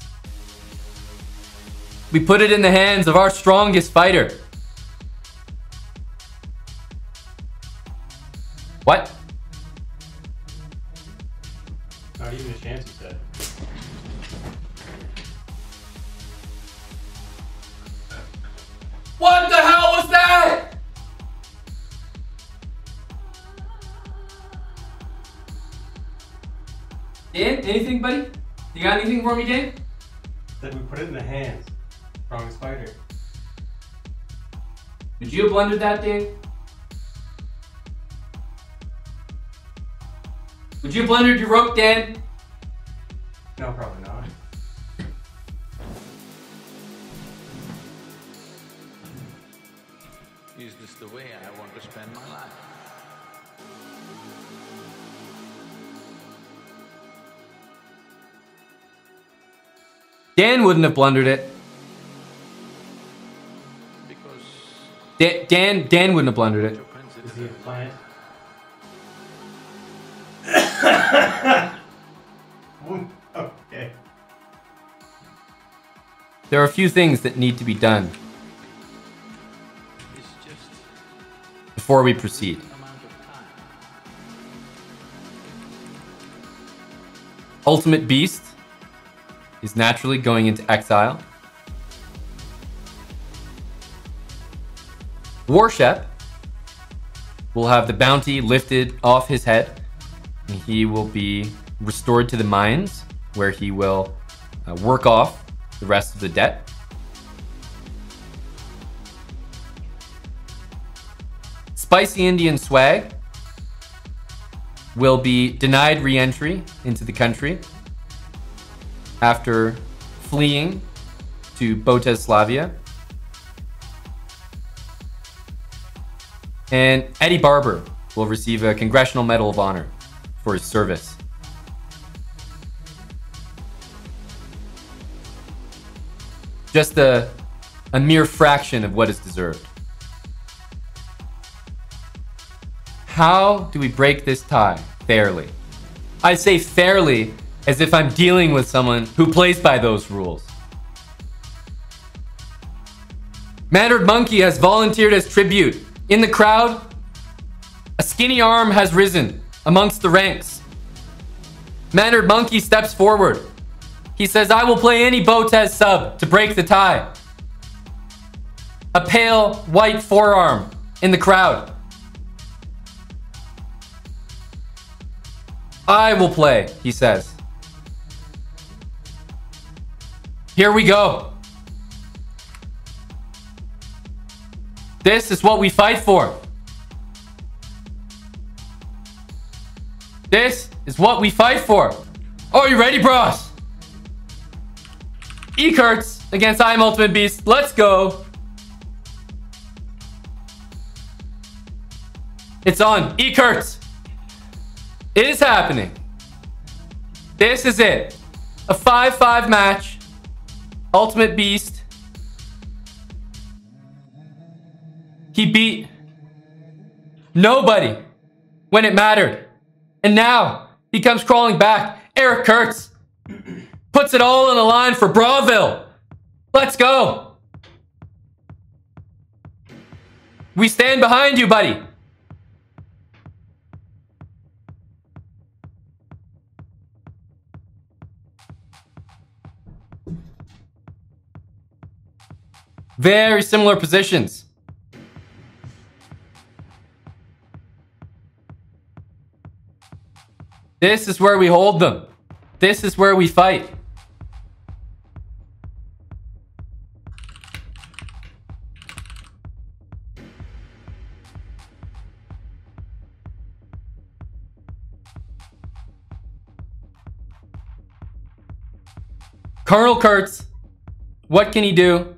We put it in the hands of our strongest fighter. What? Not even a chance, he said. What the hell was that? Dan, anything, buddy? You got anything for me, Dan? That we put it in the hands. Strongest fighter. Would you have blundered that, Dan? Would you have blundered your rook, Dan? No, probably not. Is this the way I want to spend my life? Dan wouldn't have blundered it. Because Dan, Dan, Dan wouldn't have blundered it. Is he a plant? Okay. There are a few things that need to be done before we proceed. Ultimate Beast is naturally going into exile. Warship will have the bounty lifted off his head, and he will be restored to the mines, where he will uh, work off the rest of the debt. Spicy Indian swag will be denied re-entry into the country after fleeing to Botez Slavia. And Eddie Barber will receive a Congressional Medal of Honor for his service. Just a, a mere fraction of what is deserved. How do we break this tie fairly? I say fairly as if I'm dealing with someone who plays by those rules. Mannered Monkey has volunteered as tribute. In the crowd, a skinny arm has risen amongst the ranks. Mannered Monkey steps forward. He says, I will play any Botez sub to break the tie. A pale white forearm in the crowd. I will play, he says. Here we go. This is what we fight for. This is what we fight for. Are you ready, bros? E. Kurtz against I Am Ultimate Beast. Let's go. It's on. E. Kurtz. It is happening. This is it. A five five match. Ultimate Beast. He beat nobody when it mattered. And now he comes crawling back. Eric Kurtz puts it all on the line for Brahville. Let's go. We stand behind you, buddy. Very similar positions. This is where we hold them. This is where we fight. Colonel Kurtz, what can he do?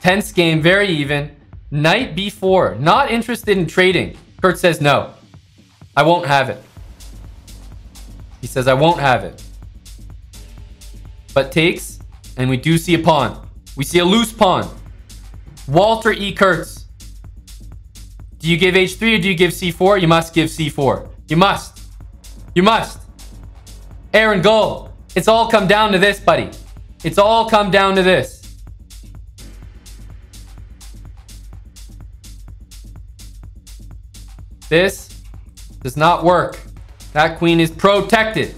Tense game, very even. Knight b four, not interested in trading. Kurtz says no. I won't have it. He says I won't have it. But takes, and we do see a pawn. We see a loose pawn. Walter E. Kurtz. Do you give h three or do you give c four? You must give c four. You must. You must. Aaron Gold, it's all come down to this, buddy. It's all come down to this. This does not work. That queen is protected.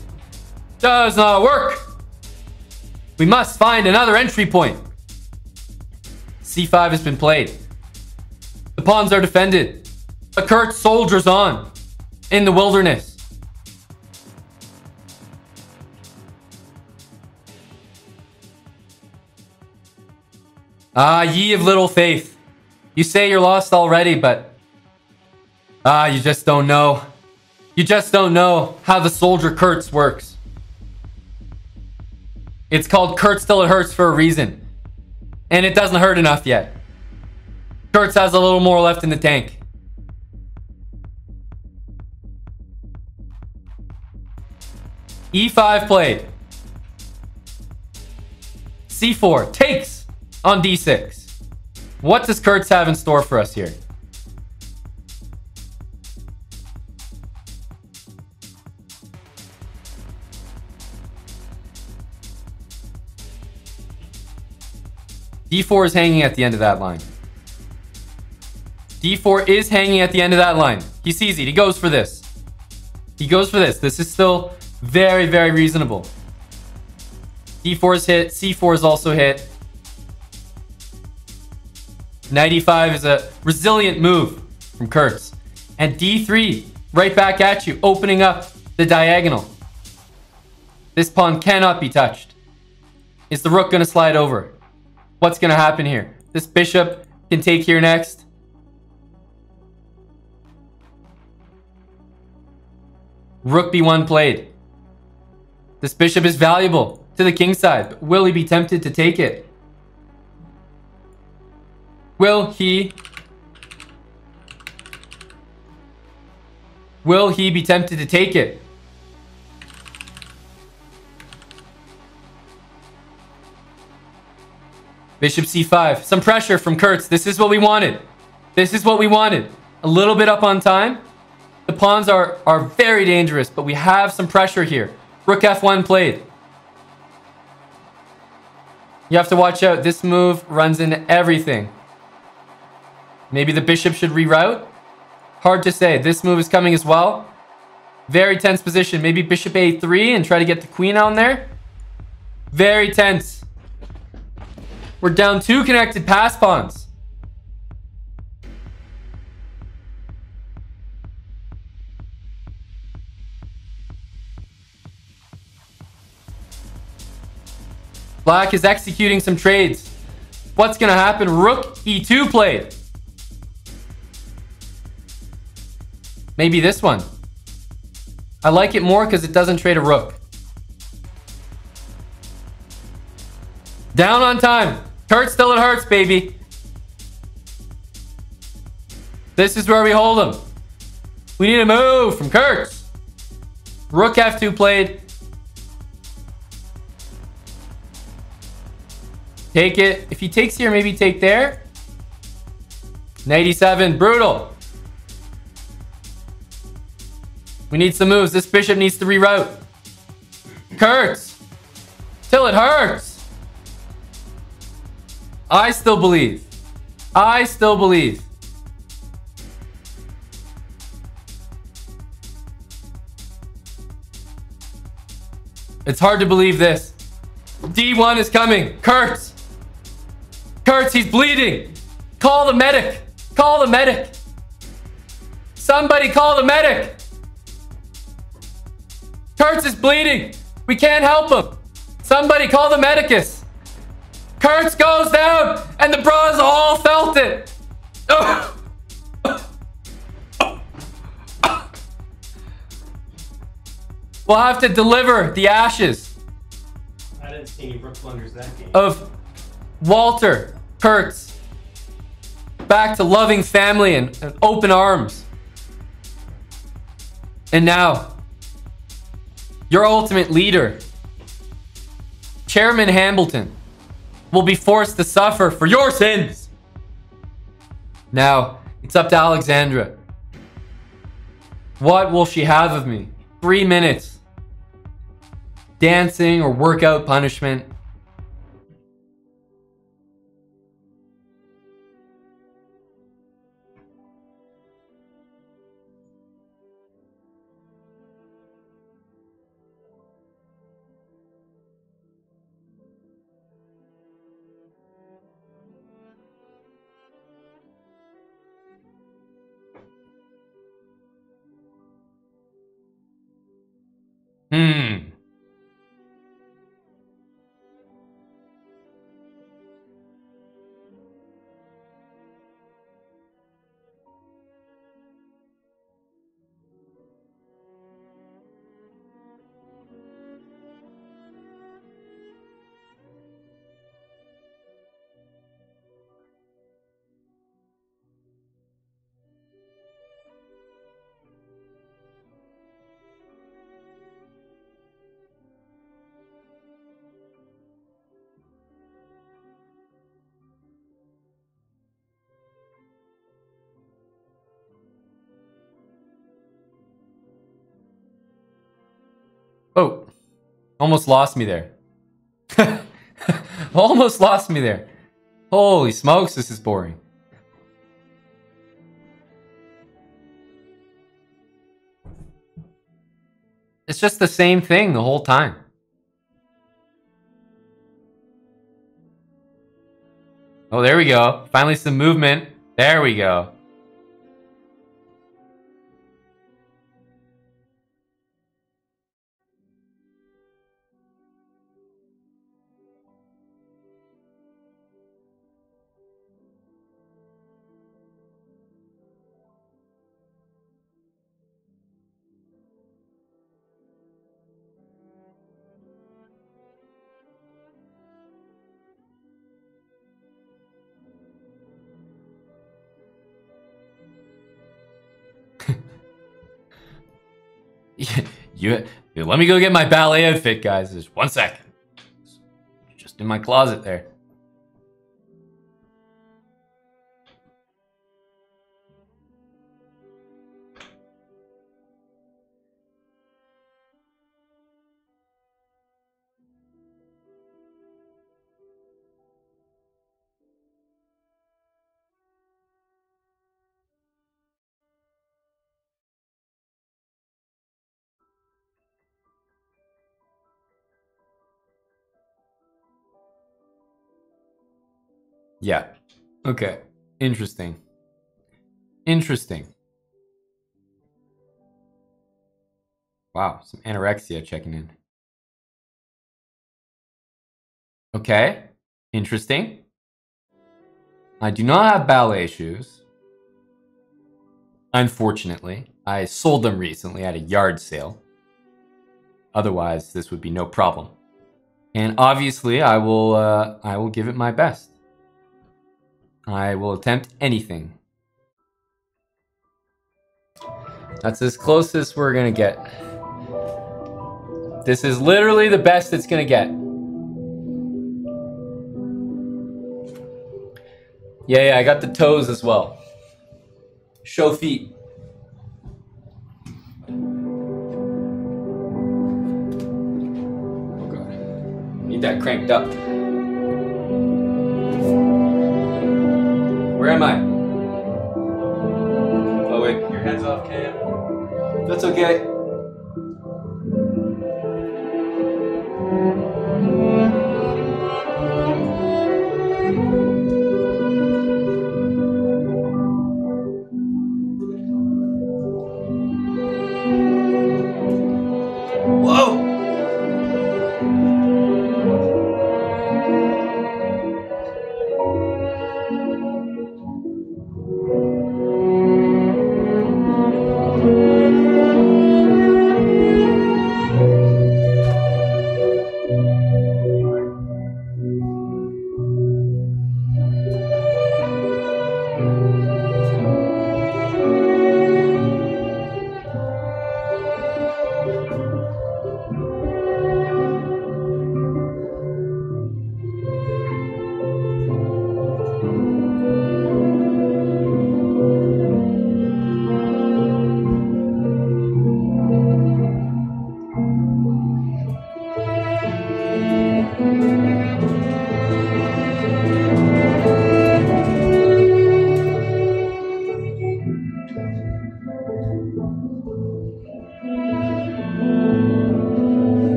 Does not work. We must find another entry point. c five has been played. The pawns are defended. The Kurtz soldiers on in the wilderness. Ah, ye of little faith. You say you're lost already, but... Ah, you just don't know. You just don't know how the soldier Kurtz works. It's called Kurtz till it hurts for a reason. And it doesn't hurt enough yet. Kurtz has a little more left in the tank. e five played. c four takes. On d six. What does Kurtz have in store for us here? d four is hanging at the end of that line. d four is hanging at the end of that line. He sees it. He goes for this. He goes for this. This is still very, very reasonable. d four is hit. c four is also hit. Knight e five is a resilient move from Kurtz. And d three, right back at you, opening up the diagonal. This pawn cannot be touched. Is the rook going to slide over? What's going to happen here? This bishop can take here next. Rook b one played. This bishop is valuable to the king's side, but will he be tempted to take it? Will he... Will he be tempted to take it? Bishop c five. Some pressure from Kurtz. This is what we wanted. This is what we wanted. A little bit up on time. The pawns are, are very dangerous, but we have some pressure here. Rook f one played. You have to watch out. This move runs into everything. Maybe the bishop should reroute? Hard to say. This move is coming as well. Very tense position. Maybe bishop a three and try to get the queen on there. Very tense. We're down two connected pass pawns. Black is executing some trades. What's going to happen? Rook e two played. Maybe this one. I like it more because it doesn't trade a rook. Down on time. Kurtz till it hurts, baby. This is where we hold him. We need a move from Kurtz. Rook f two played. Take it. If he takes here, maybe take there. Knight e seven. Brutal. We need some moves. This bishop needs to reroute. Kurtz! Till it hurts! I still believe. I still believe. It's hard to believe this. d one is coming. Kurtz! Kurtz, he's bleeding! Call the medic! Call the medic! Somebody call the medic. Kurtz is bleeding. We can't help him. Somebody call the medicus. Kurtz goes down, and the bras all felt it. Oh. We'll have to deliver the ashes. I didn't see any Brook Blunders that game. Of Walter Kurtz back to loving family and, and open arms. And now, your ultimate leader, Chairman Hambleton, will be forced to suffer for your sins. Now, it's up to Alexandra. What will she have of me? Three minutes. Dancing or workout punishment. Hmm. Oh, almost lost me there. Almost lost me there. Holy smokes, this is boring. It's just the same thing the whole time. Oh, there we go. Finally some movement. There we go. You, you, let me go get my ballet outfit, guys. Just one second. Just in my closet there. Yeah. Okay. Interesting. Interesting. Wow. Some anorexia checking in. Okay. Interesting. I do not have ballet shoes. Unfortunately, I sold them recently at a yard sale. Otherwise, this would be no problem. And obviously, I will, uh, I will give it my best. I will attempt anything. That's as close as we're gonna get. This is literally the best it's gonna get. Yeah, yeah, I got the toes as well. Show feet. Oh God, need that cranked up. Where am I? Oh wait, your head's off cam. That's okay.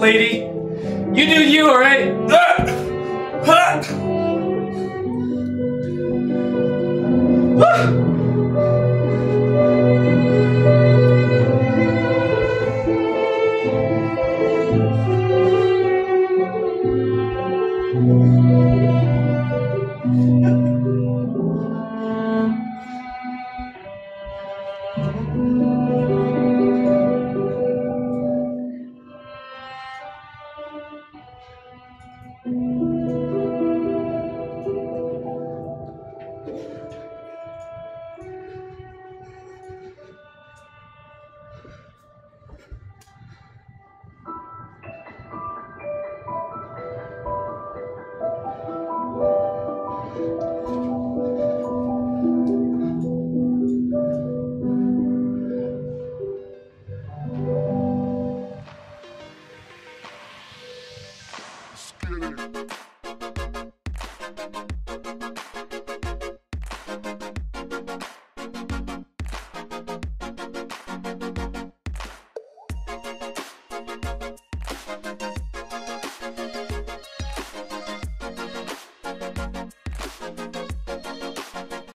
Lady, you do you, all right?